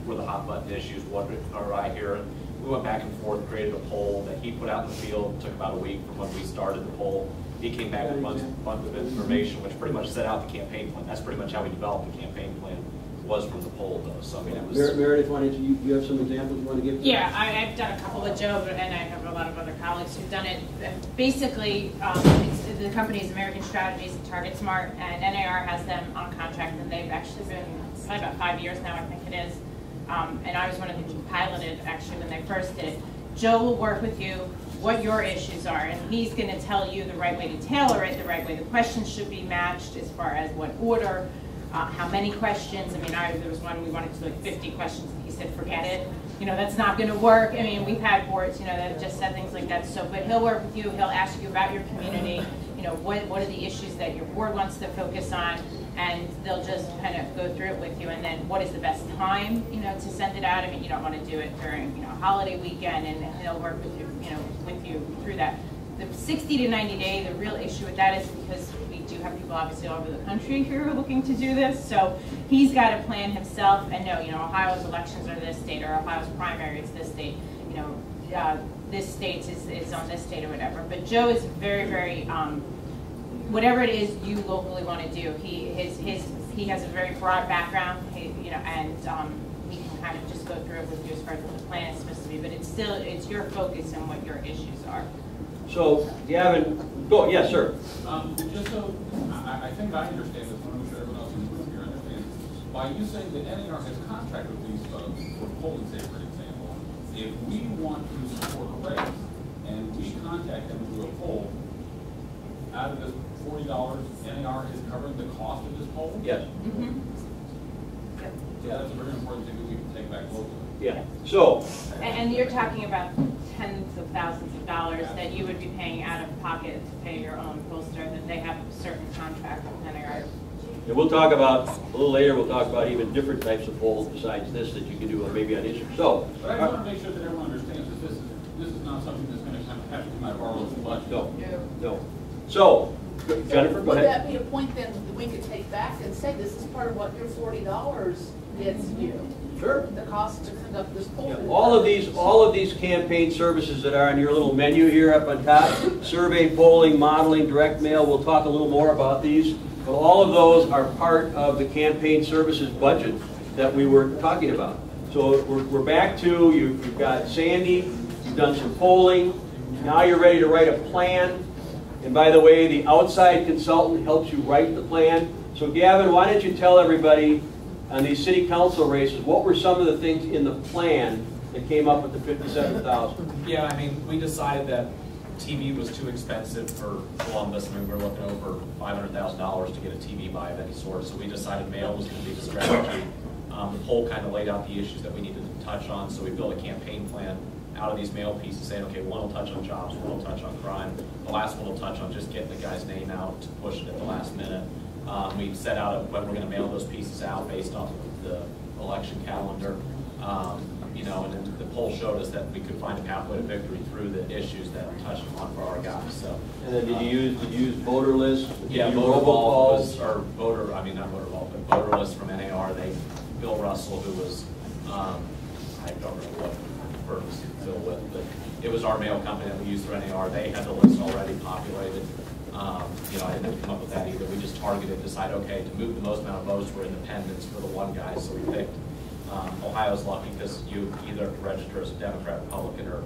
were the hot button issues, what are I hearing. We went back and forth, created a poll that he put out in the field, took about a week from when we started the poll. He came back with a bunch of information, which pretty much set out the campaign plan. That's pretty much how we developed the campaign plan, was from the poll, though. So, I mean, it was... Meredith, why don't you, you have some examples you want to give? Yeah, I've done a couple with Joe, and I have a lot of other colleagues who've done it. Basically, the companies, American Strategies and Target Smart, and NAR has them on contract, and they've actually been, probably about 5 years now, I think it is. And I was one of the who piloted, actually, when they first did it. Joe will work with you what your issues are, and he's going to tell you the right way to tailor it, the right way the questions should be matched as far as what order, how many questions. I mean, there was one we wanted to do like 50 questions, and he said, forget it. You know, that's not going to work. I mean, we've had boards, you know, that have just said things like that. So, but he'll work with you. He'll ask you about your community. You know, what are the issues that your board wants to focus on? And they'll just kind of go through it with you, and then what is the best time, you know, to send it out. I mean, you don't want to do it during, you know, holiday weekend, and they'll work with you, you know, with you through that. The 60 to 90 day, the real issue with that is because we do have people obviously all over the country who are looking to do this, so he's got a plan himself, and no, you know, Ohio's elections are this state, or Ohio's primary is this state, you know, this state is on this state or whatever. But Joe is very, very, whatever it is you locally want to do, he has a very broad background, you know, and he can kind of just go through it with you as far as what the plan is supposed to be. But it's still, it's your focus and what your issues are. So, Gavin, go, yes, sir. Just so I think I understand this, I'm sure everyone else in the room here understands. By you saying that NAR has contract with these folks for polling, say for example, if we want to support a race and we contact them through a poll, out of this $40, NAR is covering the cost of this poll? Yes. Mm-hmm. Yeah, that's a very important thing that we can take back locally. Yeah. So. And you're talking about tens of thousands of dollars, yeah, that you would be paying out of pocket to pay your own pollster, that they have a certain contract with NAR. And we'll talk about, a little later, we'll talk about even different types of polls besides this that you can do maybe on issues. So. But I just want to make sure that everyone understands that this is not something that's going to kind of happen to my borrower's budget. No. Yeah. No. So, Jennifer, go ahead. Would that be a point then that we could take back and say this is part of what your $40 gets you? Sure. The cost to conduct this poll. Yeah, all of these campaign services that are on your little menu here up on top, survey, polling, modeling, direct mail, we'll talk a little more about these. But all of those are part of the campaign services budget that we were talking about. So we're back to, you've got Sandy, you've done some polling, now you're ready to write a plan. And by the way, the outside consultant helps you write the plan. So Gavin, why don't you tell everybody on these city council races, what were some of the things in the plan that came up with the 57,000? Yeah, I mean, we decided that TV was too expensive for Columbus. I mean, we were looking over $500,000 to get a TV buy of any sort. So we decided mail was going to be the strategy. The poll kind of laid out the issues that we needed to touch on. So we built a campaign plan out of these mail pieces saying, okay, one will touch on jobs, one will touch on crime, the last one will touch on just getting the guy's name out to push it at the last minute. We've set out when we're going to mail those pieces out based off of the election calendar. You know, and then the poll showed us that we could find a pathway to victory through the issues that we touched on for our guys. So, and then did you use voter lists? Yeah, voter lists from NAR. Bill Russell, who was, I don't remember what purpose to deal with, but it was our mail company that we used through NAR. They had the list already populated. I didn't have to come up with that either. We just targeted, decided, okay, to move the most amount of votes were independents for the one guy, so we picked Ohio's lucky because you either register as a Democrat, Republican, or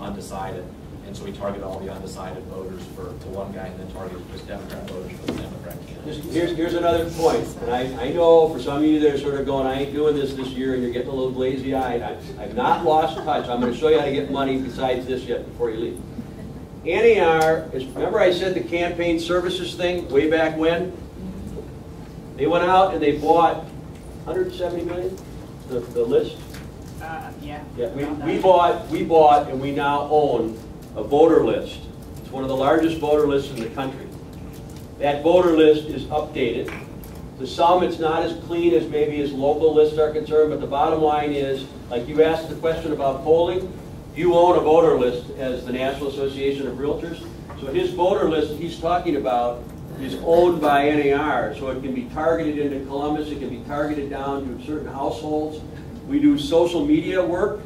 undecided. And so we targeted all the undecided voters for the one guy, and then targeted just Democrat voters for the Democrat candidate. Here's another point, and I know for some of you that are sort of going, I ain't doing this year, and you're getting a little lazy-eyed. I've not lost touch. I'm going to show you how to get money besides this yet before you leave. NAR is, remember I said the campaign services thing way back when? They went out and they bought 170 million, the list? Yeah. We bought, and we now own a voter list. It's one of the largest voter lists in the country. That voter list is updated. To some, it's not as clean as maybe as local lists are concerned, but the bottom line is, like you asked the question about polling, you own a voter list as the National Association of Realtors. So his voter list he's talking about is owned by NAR, so it can be targeted into Columbus, it can be targeted down to certain households. We do social media work.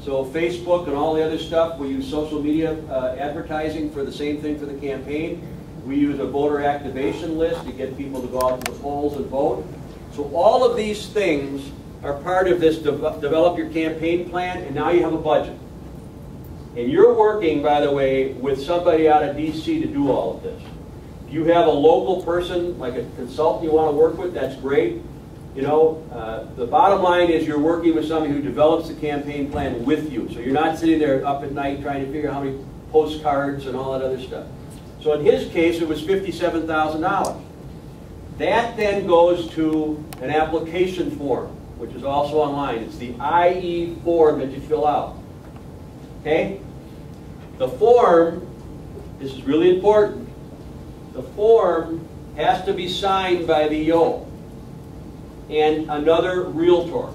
So Facebook and all the other stuff, we use social media advertising for the same thing for the campaign. We use a voter activation list to get people to go out to the polls and vote. So all of these things are part of this develop your campaign plan, and now you have a budget. And you're working, by the way, with somebody out of D.C. to do all of this. If you have a local person, like a consultant you want to work with, that's great. You know, the bottom line is you're working with somebody who develops the campaign plan with you. So you're not sitting there up at night trying to figure out how many postcards and all that other stuff. So in his case, it was $57,000. That then goes to an application form, which is also online. It's the IE form that you fill out. Okay? The form, this is really important, the form has to be signed by the EO and another realtor.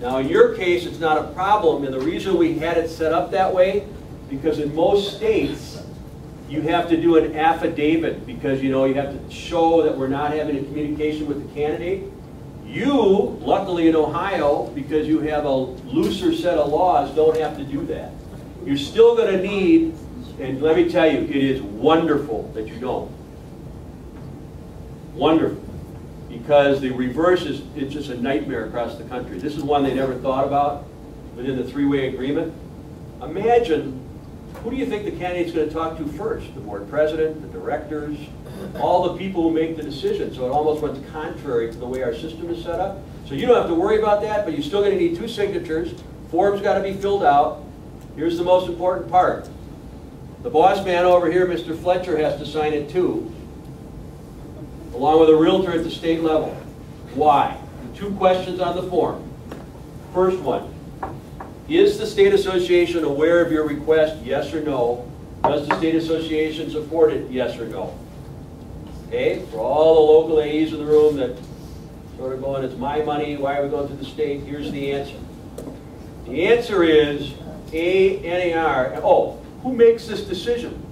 Now in your case, it's not a problem, and the reason we had it set up that way, because in most states, you have to do an affidavit because you have to show that we're not having a communication with the candidate. You, luckily in Ohio, because you have a looser set of laws, don't have to do that. You're still going to need, and let me tell you, it is wonderful that you don't. Wonderful. Because the reverse is, it's just a nightmare across the country. This is one they never thought about within the three-way agreement. Imagine, who do you think the candidate's going to talk to first? The board president, the directors, all the people who make the decision. So it almost runs contrary to the way our system is set up. So you don't have to worry about that, but you're still going to need two signatures. Form's got to be filled out. Here's the most important part. The boss man over here, Mr. Fletcher, has to sign it too, along with a realtor at the state level. Why? Two questions on the form. First one, is the state association aware of your request? Yes or no. Does the state association support it? Yes or no. Okay, for all the local AEs in the room that sort of going, it's my money, why are we going to the state? Here's the answer. The answer is NAR. Oh, who makes this decision?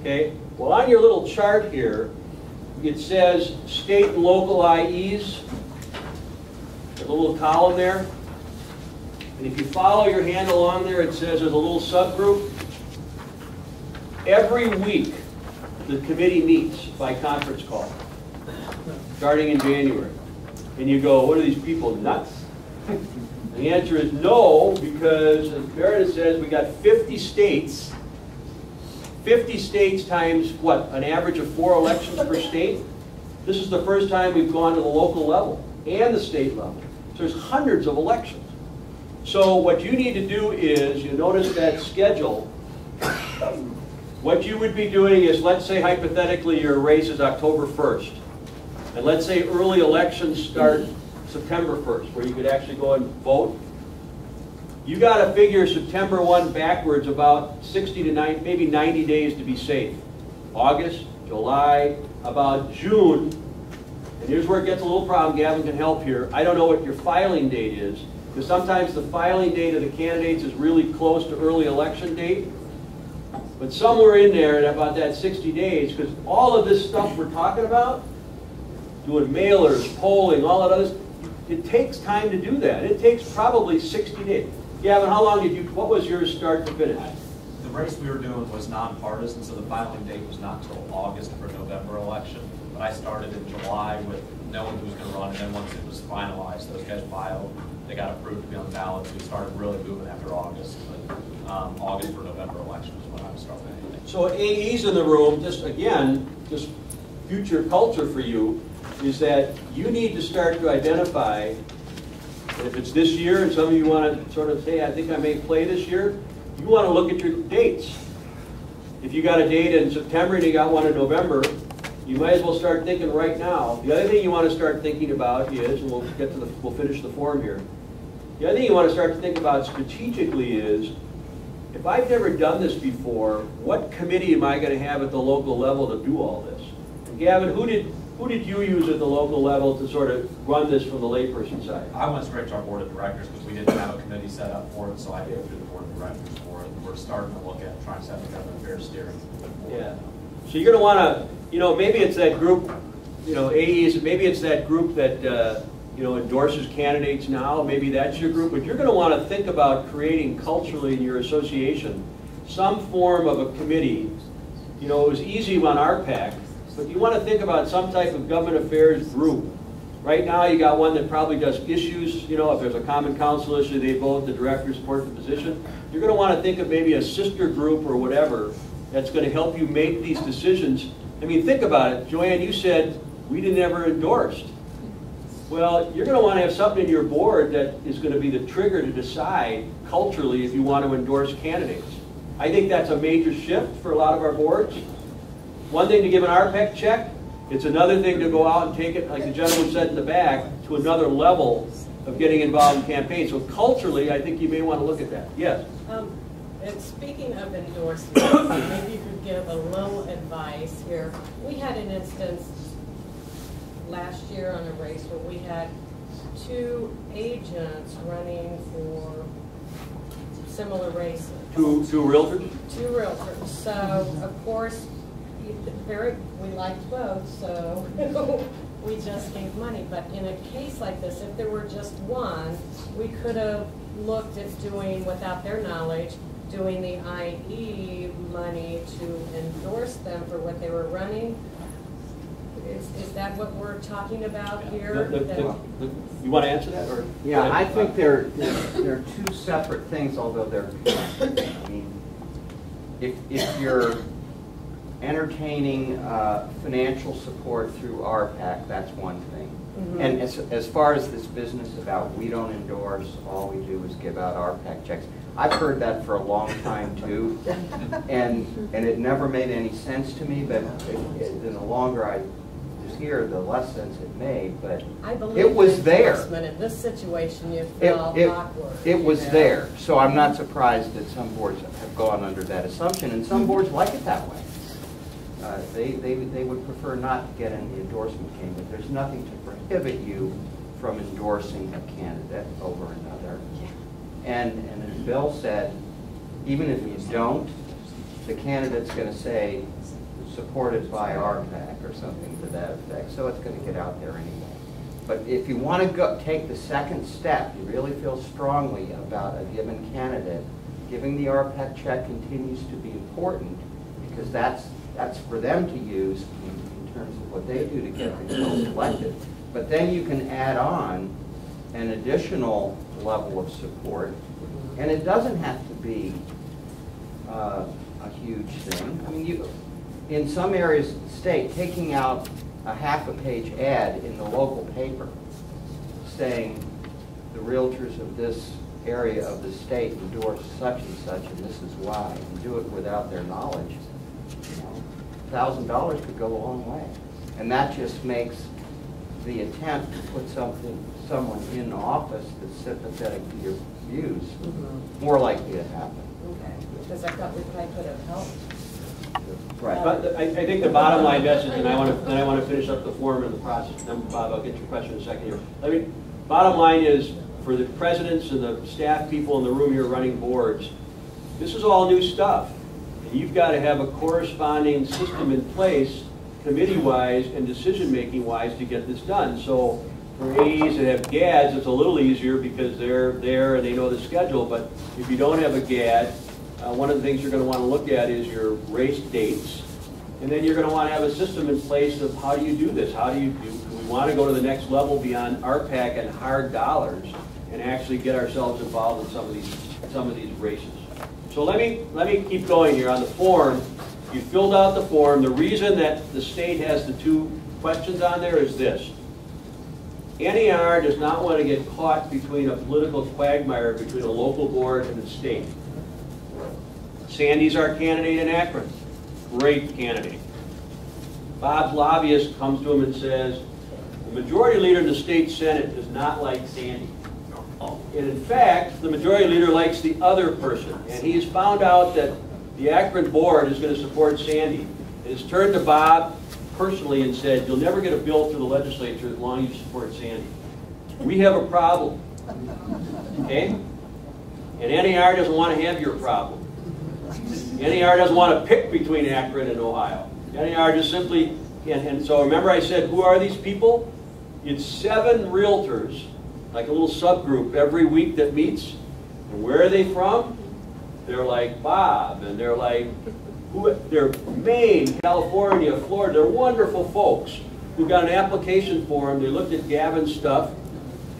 Okay, well on your little chart here, it says state and local IEs, there's a little column there. And if you follow your hand along there, it says there's a little subgroup. Every week, the committee meets by conference call, starting in January. And you go, what are these people, nuts? And the answer is no, because as Meredith says, we got 50 states. 50 states times, what, an average of 4 elections per state? This is the first time we've gone to the local level and the state level. So there's hundreds of elections. So what you need to do is, you notice that schedule, what you would be doing is, let's say hypothetically your race is October 1st. And let's say early elections start September 1st, where you could actually go and vote. You got to figure September 1 backwards about 60 to 90, maybe 90 days to be safe. August, July, about June. And here's where it gets a little problem. Gavin can help here. I don't know what your filing date is, because sometimes the filing date of the candidates is really close to early election date. But somewhere in there in about that 60 days, because all of this stuff we're talking about, doing mailers, polling, all that other, it takes time to do that. It takes probably 60 days. Gavin, how long did you, what was yours start to finish? The race we were doing was nonpartisan, so the filing date was not till August for November election. But I started in July with knowing who was going to run, and then once it was finalized, those guys filed, they got approved to be on the ballot. We started really moving after August, but August for November election is when I was starting anything. So AEs in the room, just again, just future culture for you is that you need to start to identify. If it's this year, and some of you want to sort of say, I think I may play this year, you want to look at your dates. If you got a date in September and you got one in November, you might as well start thinking right now. The other thing you want to start thinking about is, and we'll finish the form here. The other thing you want to start to think about strategically is, if I've never done this before, what committee am I going to have at the local level to do all this? And Gavin, who did you use at the local level to sort of run this from the layperson side? I went straight to our board of directors because we didn't have a committee set up for it, so I did through the board of directors for it. We're starting to look at trying to set together a fair steering. Yeah. So you're going to want to, you know, maybe it's that group, you know, AEs, maybe it's that group that, you know, endorses candidates now. Maybe that's your group, but you're going to want to think about creating culturally in your association some form of a committee. You know, it was easy on RPAC. But you want to think about some type of government affairs group. Right now you got one that probably does issues, you know, if there's a common council issue, they vote, the directors support the position. You're going to want to think of maybe a sister group or whatever that's going to help you make these decisions. I mean, think about it. Joanne, you said we didn't ever endorse. Well, you're going to want to have something in your board that is going to be the trigger to decide culturally if you want to endorse candidates. I think that's a major shift for a lot of our boards. One thing to give an RPAC check, it's another thing to go out and take it, like the gentleman said in the back, to another level of getting involved in campaigns. So culturally, I think you may want to look at that. Yes? And speaking of endorsements, maybe you could give a little advice here. We had an instance last year on a race where we had two agents running for similar races. Two realtors? Two realtors. So, of course, we liked both, so we just gave money. But in a case like this, if there were just one, we could have looked at doing, without their knowledge, doing the IE money to endorse them for what they were running. Is that what we're talking about here? You want to answer that? Or yeah, I think they're two separate things, although they're connected. I mean, if you're entertaining financial support through RPAC, that's one thing. Mm-hmm. And as far as this business about we don't endorse, all we do is give out RPAC checks, I've heard that for a long time too, and it never made any sense to me, but the longer I was here, the less sense it made, but I believe it was there. In this situation, you felt awkward. It was there, so I'm not surprised that some boards have gone under that assumption, and some boards like it that way. They would prefer not to get in the endorsement game, but there's nothing to prohibit you from endorsing a candidate over another. Yeah. And as Bill said, even if you don't, the candidate's going to say, supported by RPAC or something to that effect, so it's going to get out there anyway. But if you want to go take the second step, you really feel strongly about a given candidate, giving the RPAC check continues to be important because that's for them to use in terms of what they do to get themselves elected. But then you can add on an additional level of support, and it doesn't have to be a huge thing. I mean, in some areas of the state, taking out a half-a-page ad in the local paper saying the realtors of this area of the state endorse such and such, and this is why, and do it without their knowledge. $1,000 could go a long way, and that just makes the attempt to put someone in office that's sympathetic to your views more likely to happen. Okay, because I thought we probably could have helped. Right, but I think the bottom line message, and I want to finish up the form of the process. Number Bob, I'll get your question in a second here. I mean, bottom line is for the presidents and the staff people in the room here running boards, this is all new stuff. You've got to have a corresponding system in place, committee-wise and decision-making-wise, to get this done. So for AEs that have GADs, it's a little easier because they're there and they know the schedule. But if you don't have a GAD, One of the things you're going to want to look at is your race dates, and then you're going to want to have a system in place of how do you do this? How do you do? Do we want to go to the next level beyond RPAC and hard dollars and actually get ourselves involved in some of these races? So let me keep going here on the form. You filled out the form. The reason that the state has the two questions on there is this. NAR does not want to get caught between a political quagmire between a local board and the state. Sandy's our candidate in Akron. Great candidate. Bob's lobbyist comes to him and says, the majority leader in the state senate does not like Sandy. And in fact, the majority leader likes the other person. And he's found out that the Akron board is going to support Sandy. It has turned to Bob personally and said, you'll never get a bill through the legislature as long as you support Sandy. We have a problem. Okay? And NAR doesn't want to have your problem. NAR doesn't want to pick between Akron and Ohio. NAR just simply, and so remember I said, who are these people? It's 7 realtors, like a little subgroup every week that meets. And where are they from? They're like Bob, and they're like, they're Maine, California, Florida. They're wonderful folks who got an application form. They looked at Gavin's stuff,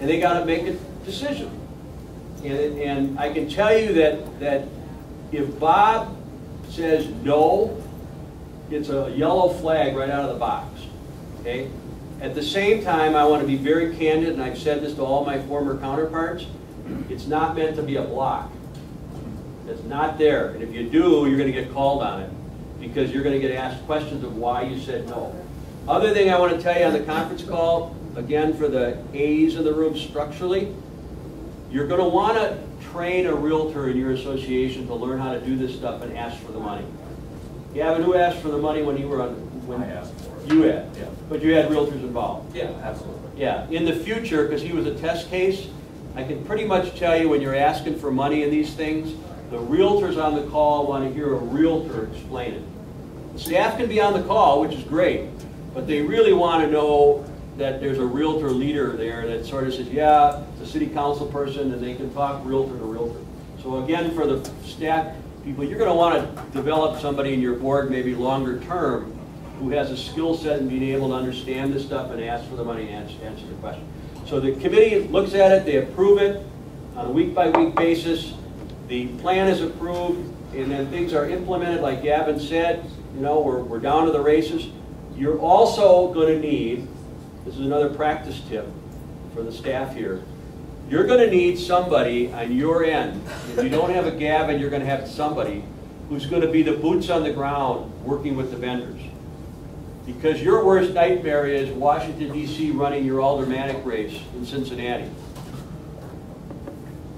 and they got to make a decision. And I can tell you that if Bob says no, it's a yellow flag right out of the box. Okay? At the same time, I want to be very candid, and I've said this to all my former counterparts, it's not meant to be a block. It's not there. And if you do, you're going to get called on it because you're going to get asked questions of why you said no. Other thing I want to tell you on the conference call, again for the AEs in the room structurally, you're going to want to train a realtor in your association to learn how to do this stuff and ask for the money. Gavin, who asked for the money when you were on? When I asked for it. You had, yeah. But you had realtors involved. Yeah, absolutely. Yeah, in the future, because he was a test case, I can pretty much tell you when you're asking for money in these things, the realtors on the call want to hear a realtor explain it. The staff can be on the call, which is great, but they really want to know that there's a realtor leader there that sort of says, yeah, it's a city council person, and they can talk realtor to realtor. So again, for the staff people, you're going to want to develop somebody in your board maybe longer term who has a skill set in being able to understand this stuff and ask for the money and answer the question. So the committee looks at it, they approve it on a week-by-week basis, the plan is approved, and then things are implemented like Gavin said, you know, we're down to the races. You're also going to need, this is another practice tip for the staff here. You're going to need somebody on your end. If you don't have a Gavin, you're going to have somebody who's going to be the boots on the ground working with the vendors. Because your worst nightmare is Washington, D.C. running your aldermanic race in Cincinnati.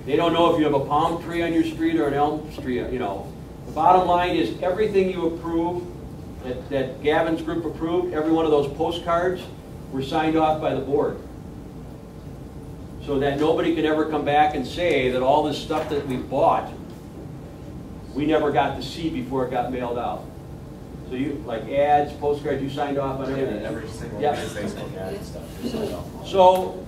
They don't know if you have a palm tree on your street or an elm tree, you know. The bottom line is everything you approve, that Gavin's group approved, every one of those postcards, were signed off by the board so that nobody can ever come back and say that all this stuff that we bought we never got to see before it got mailed out. So you, like ads, postcards, you signed off on everything. Every single Facebook ad and stuff. So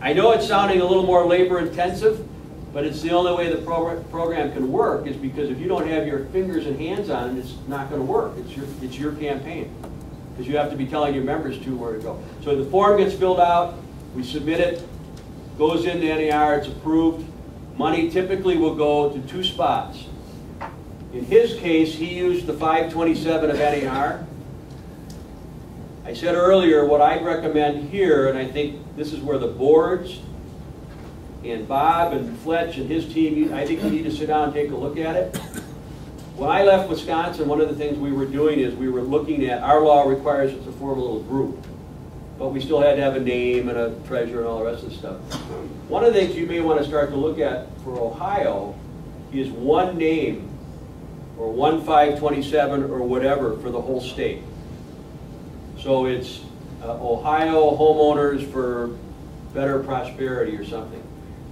I know it's sounding a little more labor intensive, but it's the only way the program can work is because if you don't have your fingers and hands on it, it's not going to work. It's your campaign. Because you have to be telling your members too where to go. So the form gets filled out, we submit it, goes into NAR, it's approved. Money typically will go to 2 spots. In his case, he used the 527 of NAR. I said earlier what I'd recommend here, and I think this is where the boards and Bob and Fletch and his team, I think you need to sit down and take a look at it. When I left Wisconsin, one of the things we were doing is we were looking at, our law requires us to form a little group, but we still had to have a name and a treasurer and all the rest of the stuff. One of the things you may want to start to look at for Ohio is one name or 1527 or whatever for the whole state. So it's Ohio Homeowners for Better Prosperity or something.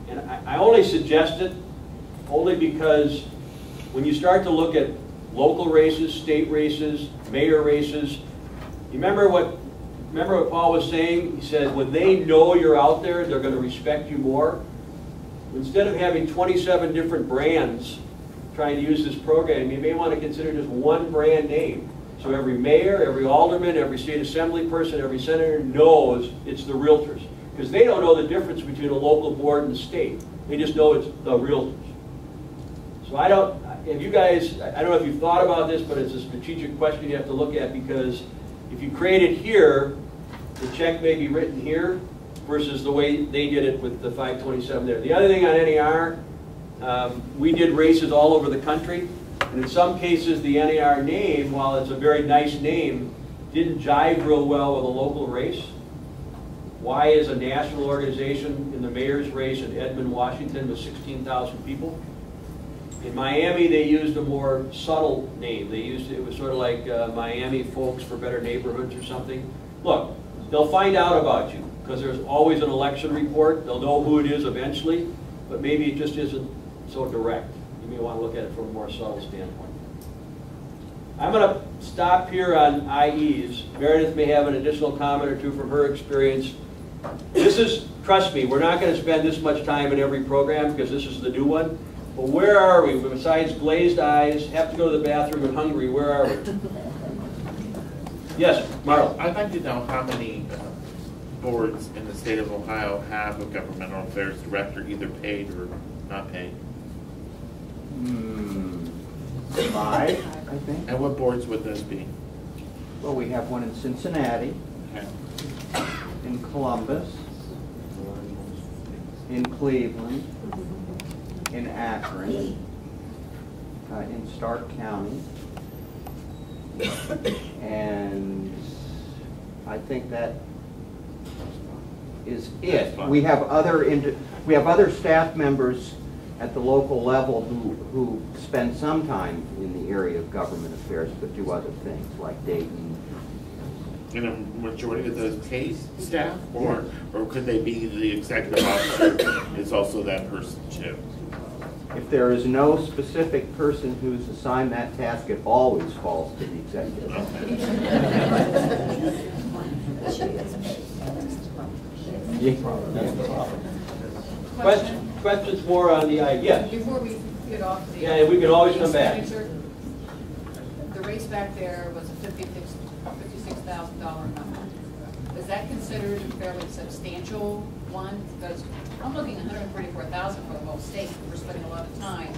And I only suggest it only because when you start to look at local races, state races, mayor races, you remember what Paul was saying? He said, when they know you're out there, they're going to respect you more. Instead of having 27 different brands trying to use this program, you may want to consider just one brand name. So every mayor, every alderman, every state assembly person, every senator knows it's the realtors. Because they don't know the difference between a local board and the state. They just know it's the realtors. So I don't, if you guys, I don't know if you've thought about this, but it's a strategic question you have to look at, because if you create it here, the check may be written here versus the way they did it with the 527 there. The other thing on NAR, we did races all over the country. And in some cases, the NAR name, while it's a very nice name, didn't jive real well with a local race. Why is a national organization in the mayor's race in Edmond, Washington with 16,000 people? In Miami, they used a more subtle name. They used, it was sort of like Miami Folks for Better Neighborhoods or something. Look, they'll find out about you because there's always an election report. They'll know who it is eventually, but maybe it just isn't so direct. You may want to look at it from a more subtle standpoint. I'm going to stop here on IEs. Meredith may have an additional comment or two from her experience. This is, trust me, we're not going to spend this much time in every program because this is the new one. But where are we? Besides glazed eyes, have to go to the bathroom and hungry, where are we? Yes, Marlo. I'd like to know how many boards in the state of Ohio have a governmental affairs director, either paid or not paid. Five, I think. And what boards would those be? Well, we have one in Cincinnati, okay, in Columbus, in Cleveland, in Akron, in Stark County, and I think that is it. We have other staff members at the local level who spend some time in the area of government affairs but do other things like Dayton. And a majority of those case staff, or yeah, or could they be the executive officer is also that person too? If there is no specific person who's assigned that task, it always falls to the executive officer. Questions more on the idea? Before we get off the... Yeah, we can always come back. The race back there was a $56,000 number. Is that considered a fairly substantial one? Because I'm looking at $144,000 for the whole state. We're spending a lot of time.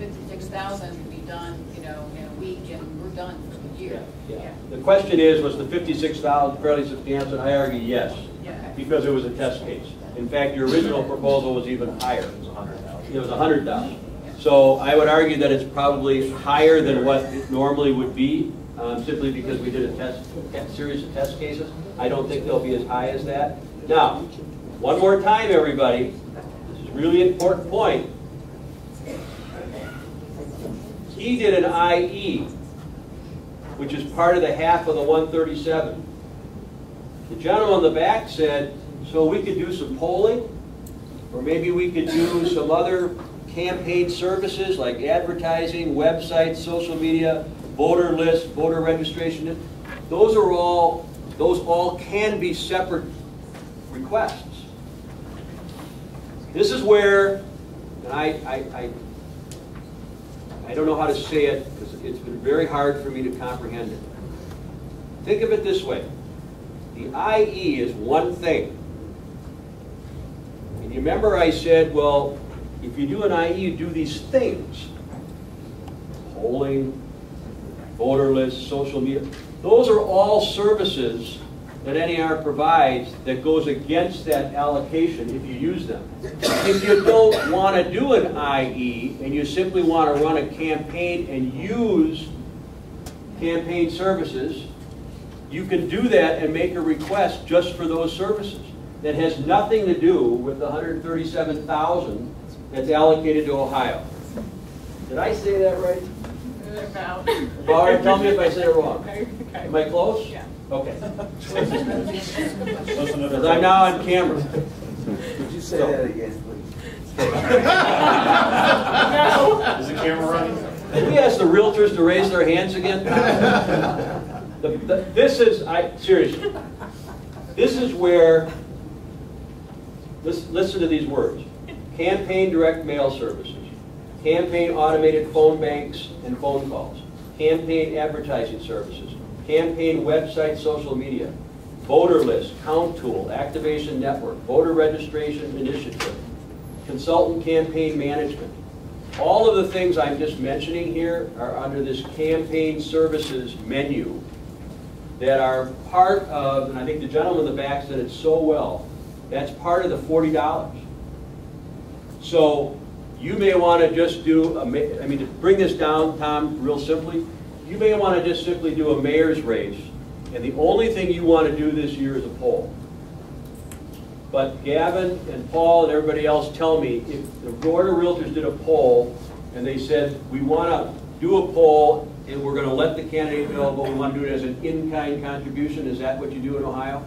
$56,000 would be done, you know, in a week, and we're done for the year. Yeah, yeah. Yeah. The question is, was the $56,000 fairly substantial? I argue yes, yeah, because it was a test case. In fact, your original proposal was even higher. It was $100,000. It was $100,000. So I would argue that it's probably higher than what it normally would be, simply because we did a series of test cases. I don't think they'll be as high as that. Now, one more time, everybody. This is a really important point. He did an IE, which is part of the half of the 137. The gentleman in the back said, so we could do some polling, or maybe we could do some other campaign services like advertising, websites, social media, voter lists, voter registration. Those are all, those all can be separate requests. This is where, and I don't know how to say it because it's been very hard for me to comprehend it. Think of it this way. The IE is one thing. You remember I said, well, if you do an IE, you do these things. Polling, voter lists, social media. Those are all services that NAR provides that goes against that allocation if you use them. If you don't want to do an IE and you simply want to run a campaign and use campaign services, you can do that and make a request just for those services. That has nothing to do with the $137,000 that's allocated to Ohio. Did I say that right? About. Barb, tell me if I said it wrong. Okay. Am I close? Yeah. Okay. Because I'm now on camera. Could you say that again, please? No. Is the camera running? Did we ask the realtors to raise their hands again? This is, seriously, this is where. Listen to these words. Campaign direct mail services, campaign automated phone banks and phone calls, campaign advertising services, campaign website, social media, voter list, count tool, activation network, voter registration initiative, consultant campaign management. All of the things I'm just mentioning here are under this campaign services menu that are part of, and I think the gentleman in the back said it so well, that's part of the $40. So you may want to just do, to bring this down, Tom, real simply, you may want to just simply do a mayor's race, and the only thing you want to do this year is a poll. But Gavin and Paul and everybody else tell me, if the Board of Realtors did a poll and they said, we want to do a poll and we're going to let the candidate know, but we want to do it as an in-kind contribution, is that what you do in Ohio?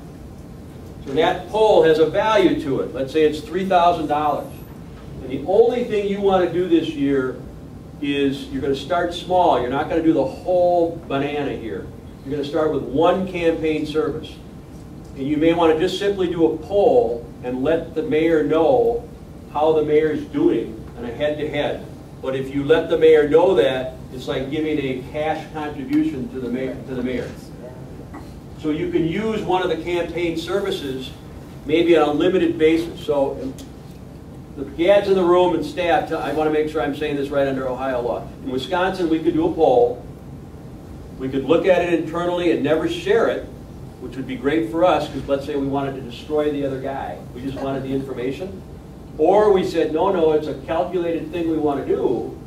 So that poll has a value to it. Let's say it's $3,000. And the only thing you want to do this year is you're going to start small. You're not going to do the whole banana here. You're going to start with one campaign service. And you may want to just simply do a poll and let the mayor know how the mayor is doing on a head-to-head. But if you let the mayor know that, it's like giving a cash contribution to the mayor. So you can use one of the campaign services maybe on a limited basis. So the GADs in the room and staff, I want to make sure I'm saying this right under Ohio law. In Wisconsin, we could do a poll. We could look at it internally and never share it, which would be great for us, because let's say we wanted to destroy the other guy. We just wanted the information. Or we said, no, it's a calculated thing we want to do,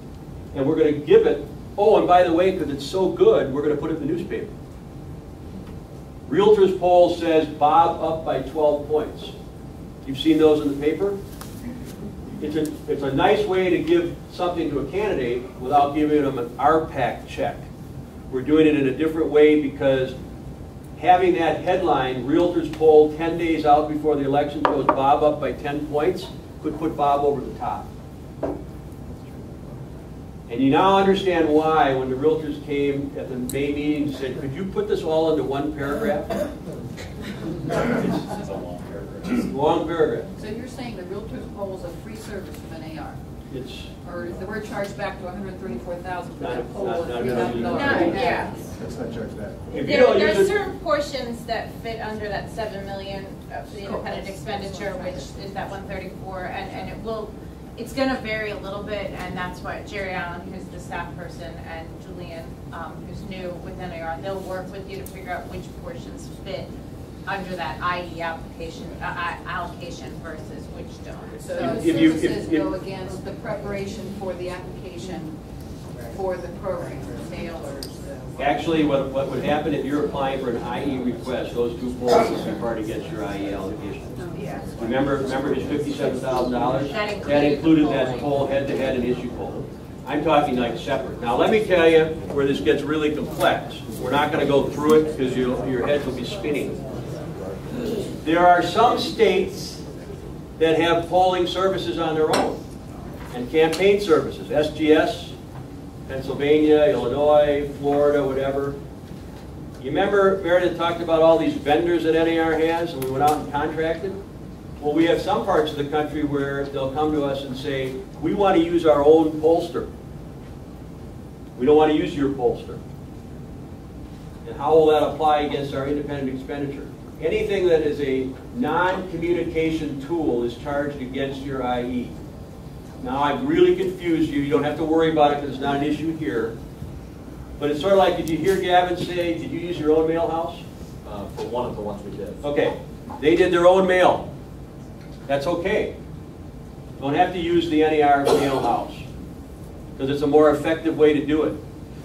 and we're going to give it. Oh, and by the way, because it's so good, we're going to put it in the newspaper. Realtors poll says Bob up by 12 points. You've seen those in the paper? It's a nice way to give something to a candidate without giving them an RPAC check. We're doing it in a different way because having that headline, Realtors poll 10 days out before the election goes Bob up by 10 points, could put Bob over the top. And you now understand why when the Realtors came at the May meeting and said, could you put this all into one paragraph? It's a long paragraph. It's a long paragraph. So you're saying the Realtors poll is a free service of an AR? It's, or if we're charged back to $134,000 for that poll, yeah. Let's not charge that. There are certain portions that fit under that $7 million of the independent expenditure, which is that 134, and it will, it's going to vary a little bit, and that's why Jerry Allen, who's the staff person, and Julian, who's new with NAR, they'll work with you to figure out which portions fit under that IE application allocation versus which don't. So services go against the preparation for the application for the program, the mailers. Actually, what would happen if you're applying for an IE request? Those two polls would be part against your IE allocation. Remember his $57,000. That included that poll head-to-head and issue poll. I'm talking like separate. Now let me tell you where this gets really complex. We're not going to go through it because your heads will be spinning. There are some states that have polling services on their own and campaign services, SGS, Pennsylvania, Illinois, Florida, whatever. You remember Meredith talked about all these vendors that NAR has and we went out and contracted? Well, we have some parts of the country where they'll come to us and say, we want to use our own pollster. We don't want to use your pollster. And how will that apply against our independent expenditure? Anything that is a non-communication tool is charged against your IE. Now, I've really confused you. You don't have to worry about it because it's not an issue here. But it's sort of like, did you hear Gavin say, did you use your own mail house? For one of the ones we did. Okay. They did their own mail. That's okay. You don't have to use the NAR mail house because it's a more effective way to do it.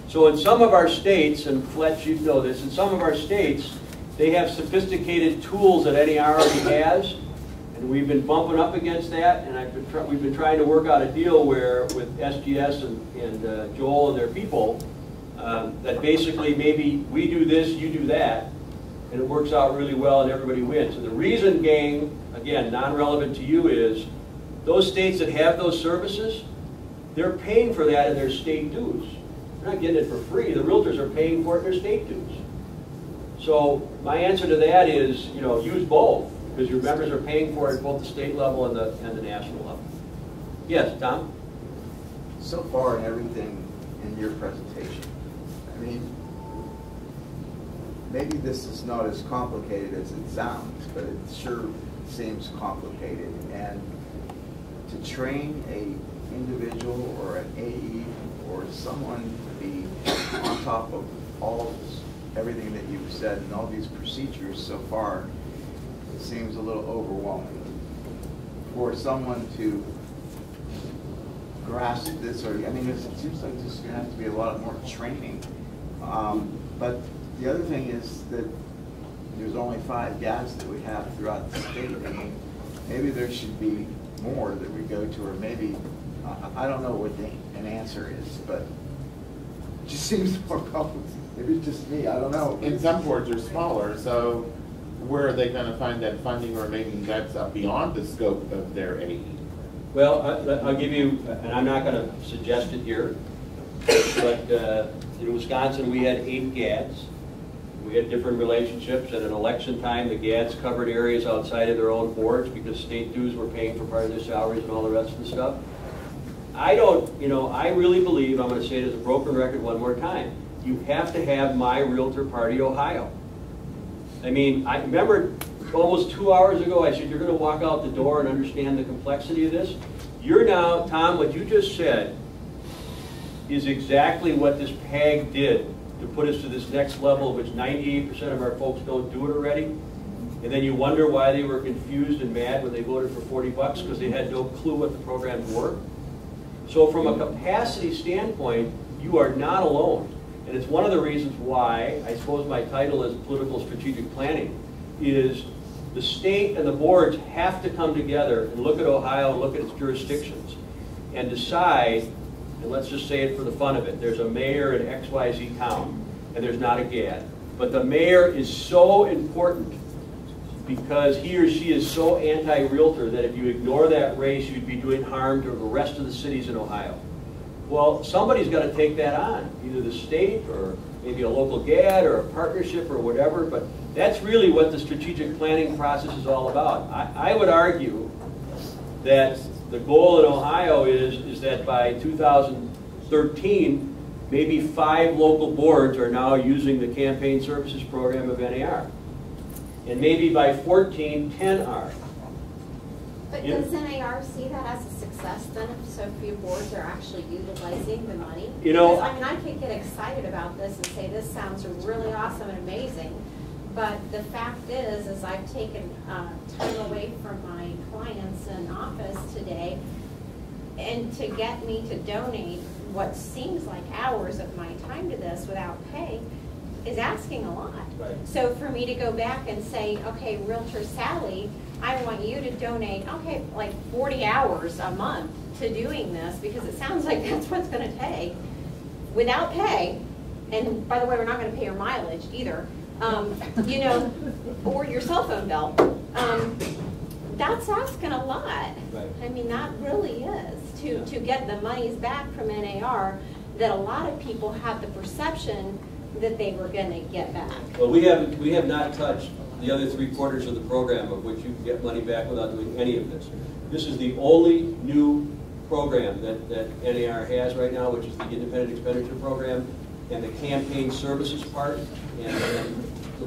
So in some of our states, and Fletch, you know this, in some of our states, they have sophisticated tools that NAR already has, and we've been bumping up against that, and we've been trying to work out a deal where with SGS and Joel and their people, that basically maybe we do this, you do that, and it works out really well and everybody wins. And the reason, gang, again, non-relevant to you, is those states that have those services, they're paying for that in their state dues. They're not getting it for free. The realtors are paying for it in their state dues. So my answer to that is, use both, because your members are paying for it at both the state level and the national level. Yes, Tom? so far in everything in your presentation, I mean, maybe this is not as complicated as it sounds, but it sure seems complicated. And to train a individual or an AE or someone to be on top of everything that you've said and all these procedures so far, it seems a little overwhelming. For someone to grasp this, or I mean, it seems like there's going to have to be a lot more training. But the other thing is that there's only 5 GADs that we have throughout the state. I mean, maybe there should be more that we go to, or maybe I don't know what an answer is, but it just seems more complicated. Maybe it's just me. I don't know. And some boards are smaller, so where are they going to find that funding, or maybe that's beyond the scope of their AE? Well, I'll give you, and I'm not going to suggest it here, but in Wisconsin we had 8 GADs. We had different relationships, and at election time the GADs covered areas outside of their own boards because state dues were paying for part of their salaries and all the rest of the stuff. I don't, you know, I really believe, I'm going to say it as a broken record one more time, you have to have My Realtor Party Ohio. I mean, I remember almost 2 hours ago I said, you're going to walk out the door and understand the complexity of this. You're now, Tom, what you just said is exactly what this PAG did to put us to this next level, which 98% of our folks don't do it already. And then you wonder why they were confused and mad when they voted for 40 bucks because they had no clue what the programs were. So from a capacity standpoint, you are not alone. And it's one of the reasons why, I suppose my title is Political Strategic Planning, is the state and the boards have to come together and look at Ohio and look at its jurisdictions and decide, and let's just say it for the fun of it, there's a mayor in XYZ town and there's not a GAD. But the mayor is so important because he or she is so anti-realtor that if you ignore that race, you'd be doing harm to the rest of the cities in Ohio. Well, somebody's got to take that on, either the state or maybe a local GAD or a partnership or whatever, but that's really what the strategic planning process is all about. I would argue that the goal in Ohio is that by 2013, maybe 5 local boards are now using the campaign services program of NAR. And maybe by 14, 10 are. But does NAR see that as a success then, if so few boards are actually utilizing the money? You know, I mean, I can get excited about this and say this sounds really awesome and amazing, but the fact is I've taken time away from my clients in office today, and to get me to donate what seems like hours of my time to this without pay is asking a lot. Right. So for me to go back and say, okay, Realtor Sally, I want you to donate, okay, like 40 hours a month to doing this, because it sounds like that's what's going to take without pay. And by the way, we're not going to pay your mileage either, you know, or your cell phone bill. That's asking a lot. Right. I mean, that really is to get the monies back from NAR that a lot of people have the perception that they were going to get back. Well, we have not touched the other 3/4 of the program, of which you can get money back without doing any of this. This is the only new program that NAR has right now, which is the independent expenditure program and the campaign services part. And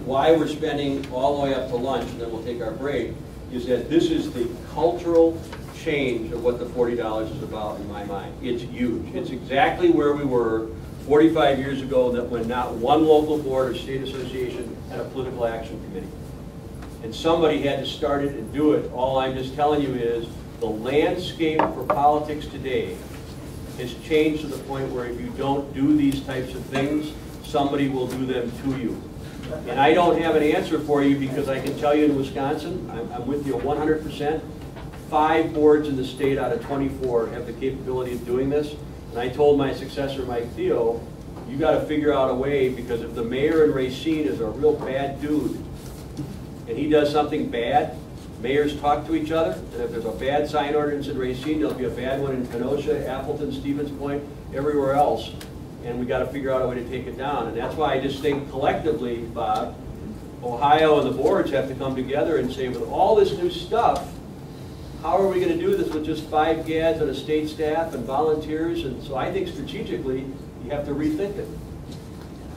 why we're spending all the way up to lunch, and then we'll take our break, is that this is the cultural change of what the $40 is about in my mind. It's huge. It's exactly where we were 45 years ago, that when not one local board or state association had a political action committee. And somebody had to start it and do it. All I'm just telling you is the landscape for politics today has changed to the point where if you don't do these types of things, somebody will do them to you. And I don't have an answer for you, because I can tell you in Wisconsin, I'm with you 100%, 5 boards in the state out of 24 have the capability of doing this. And I told my successor, Mike Thiel, you got to figure out a way, because if the mayor in Racine is a real bad dude and he does something bad, mayors talk to each other, and if there's a bad sign ordinance in Racine, there'll be a bad one in Kenosha, Appleton, Stevens Point, everywhere else, and we got to figure out a way to take it down. And that's why I just think collectively, Bob, Ohio and the boards have to come together and say, with all this new stuff, how are we going to do this with just 5 GADs and a state staff and volunteers? And so I think strategically, you have to rethink it.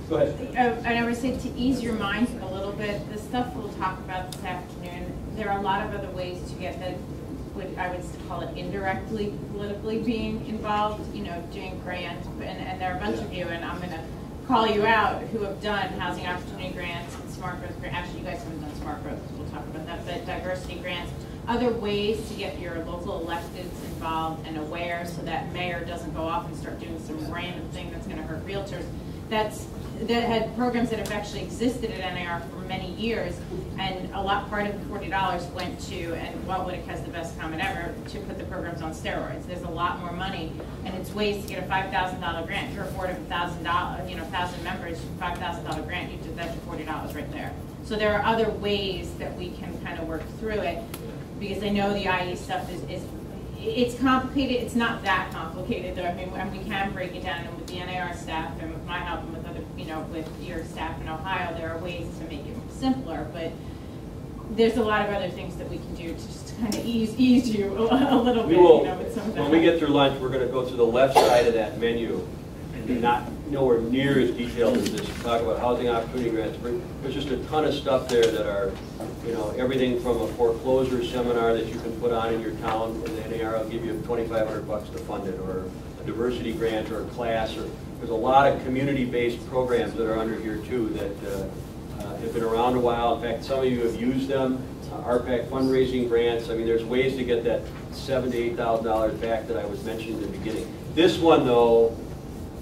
Go ahead. And I would say, to ease your mind a little bit, the stuff we'll talk about this afternoon, there are a lot of other ways to get that, what I would call it, indirectly politically being involved, you know, doing grants, and there are a bunch of you, and I'm going to call you out, who have done housing opportunity grants and smart growth grants. Actually, you guys haven't done smart growth, we'll talk about that, but diversity grants, other ways to get your local electeds involved and aware, so that mayor doesn't go off and start doing some random thing that's going to hurt realtors. That's, that had programs that have actually existed at NAR for many years, and a lot, part of the $40 went to, and Wellwoodic has the best comment ever, to put the programs on steroids. There's a lot more money, and it's ways to get a $5,000 grant. If you're a board of $1,000, you know, 1,000 members, $5,000 grant, you did that to $40 right there. So there are other ways that we can kind of work through it, because I know the IE stuff is it's complicated. It's not that complicated, though. I mean, and we can break it down, and with the NAR staff and with my help and with other, you know, with your staff in Ohio, there are ways to make it simpler. But there's a lot of other things that we can do to just kind of ease you a little bit. You know, with some of that. When we get through lunch, we're going to go through the left side of that menu, and not nowhere near as detailed as this. Talk about housing opportunity grants. There's just a ton of stuff there that are, you know, everything from a foreclosure seminar that you can put on in your town, and the NAR will give you $2,500 to fund it, or a diversity grant, or a class, or there's a lot of community-based programs that are under here too that have been around a while. In fact, some of you have used them. RPAC fundraising grants. I mean, there's ways to get that $7,000 to $8,000 back that I was mentioning in the beginning. This one, though,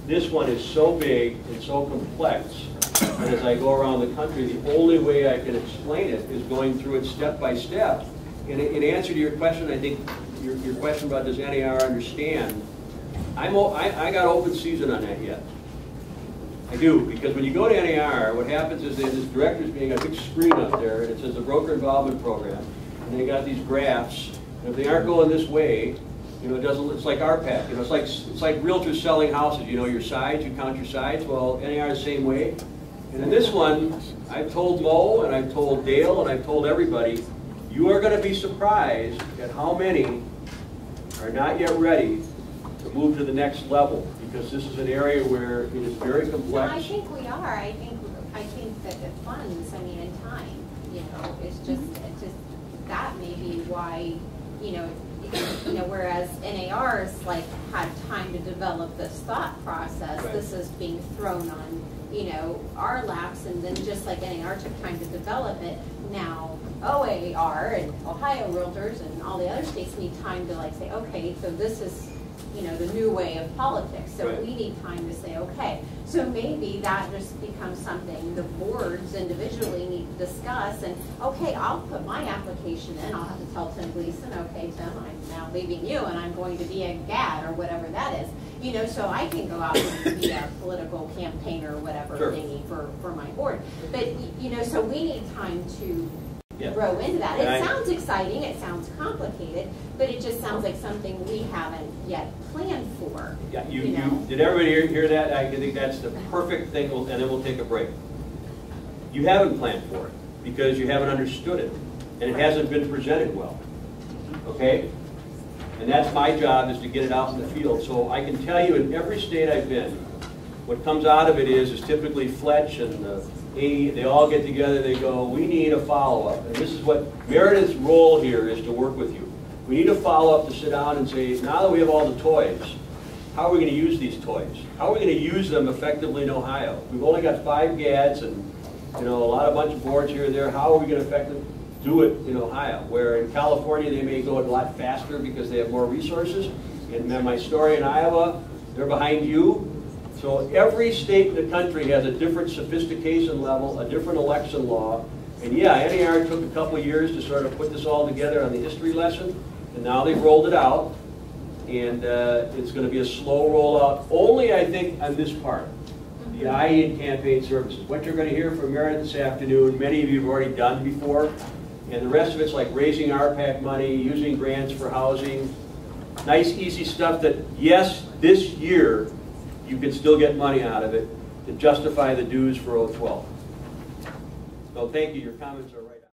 this one is so big and so complex. And as I go around the country, the only way I can explain it is going through it step by step. And in answer to your question, I think your question about does NAR understand, I got open season on that yet. I do, because when you go to NAR, what happens is there's this director's meeting, a big screen up there, and it says the broker involvement program, and they got these graphs, and if they aren't going this way, you know, it doesn't. It's like RPAC. You know, it's like realtors selling houses. You know, your sides. You count your sides. Well, NAR is the same way. And in this one, I've told Mo and I've told Dale and I've told everybody, you are going to be surprised at how many are not yet ready to move to the next level, because this is an area where it is very complex. No, I think we are. I think that the funds, I mean, in time, you know, it's just that may be why, you know. You know, whereas NAR's like had time to develop this thought process, right. This is being thrown on, you know, our laps, and then just like NAR took time to develop it, now OAR and Ohio Realtors and all the other states need time to like say, okay, so this is, you know, the new way of politics, so right. We need time to say, okay, so maybe that just becomes something the boards individually need to discuss, and okay, I'll put my application in, I'll have to tell Tim Gleason, okay, Tim, I'm now leaving you and I'm going to be a GAD or whatever that is, you know, so I can go out and be a political campaigner or whatever sure. Thingy for my board, but, you know, so we need time to yeah. grow into that. It sounds exciting, it sounds complicated, but it just sounds like something we haven't yet planned for. Yeah, you know? Did everybody hear that? I think that's the perfect thing, and then we'll take a break. You haven't planned for it because you haven't understood it, and it hasn't been presented well, okay? And that's my job, is to get it out in the field. So I can tell you in every state I've been, what comes out of it is typically Fletch and the AE, they all get together, they go, we need a follow-up. And this is what Meredith's role here is, to work with you. We need a follow-up to sit down and say, now that we have all the toys, how are we going to use these toys? How are we going to use them effectively in Ohio? We've only got 5 GADs and, you know, a bunch of boards here and there. How are we going to effectively do it in Ohio? Where in California they may go a lot faster because they have more resources. And then my story in Iowa, they're behind you. So every state in the country has a different sophistication level, a different election law. And yeah, NAR took a couple years to sort of put this all together on the history lesson, and now they've rolled it out. And it's going to be a slow rollout, only I think on this part, the IE and campaign services. What you're going to hear from Meredith this afternoon, many of you have already done before. And the rest of it's like raising RPAC money, using grants for housing. Nice, easy stuff that, yes, this year, you can still get money out of it to justify the dues for 012. So thank you. Your comments are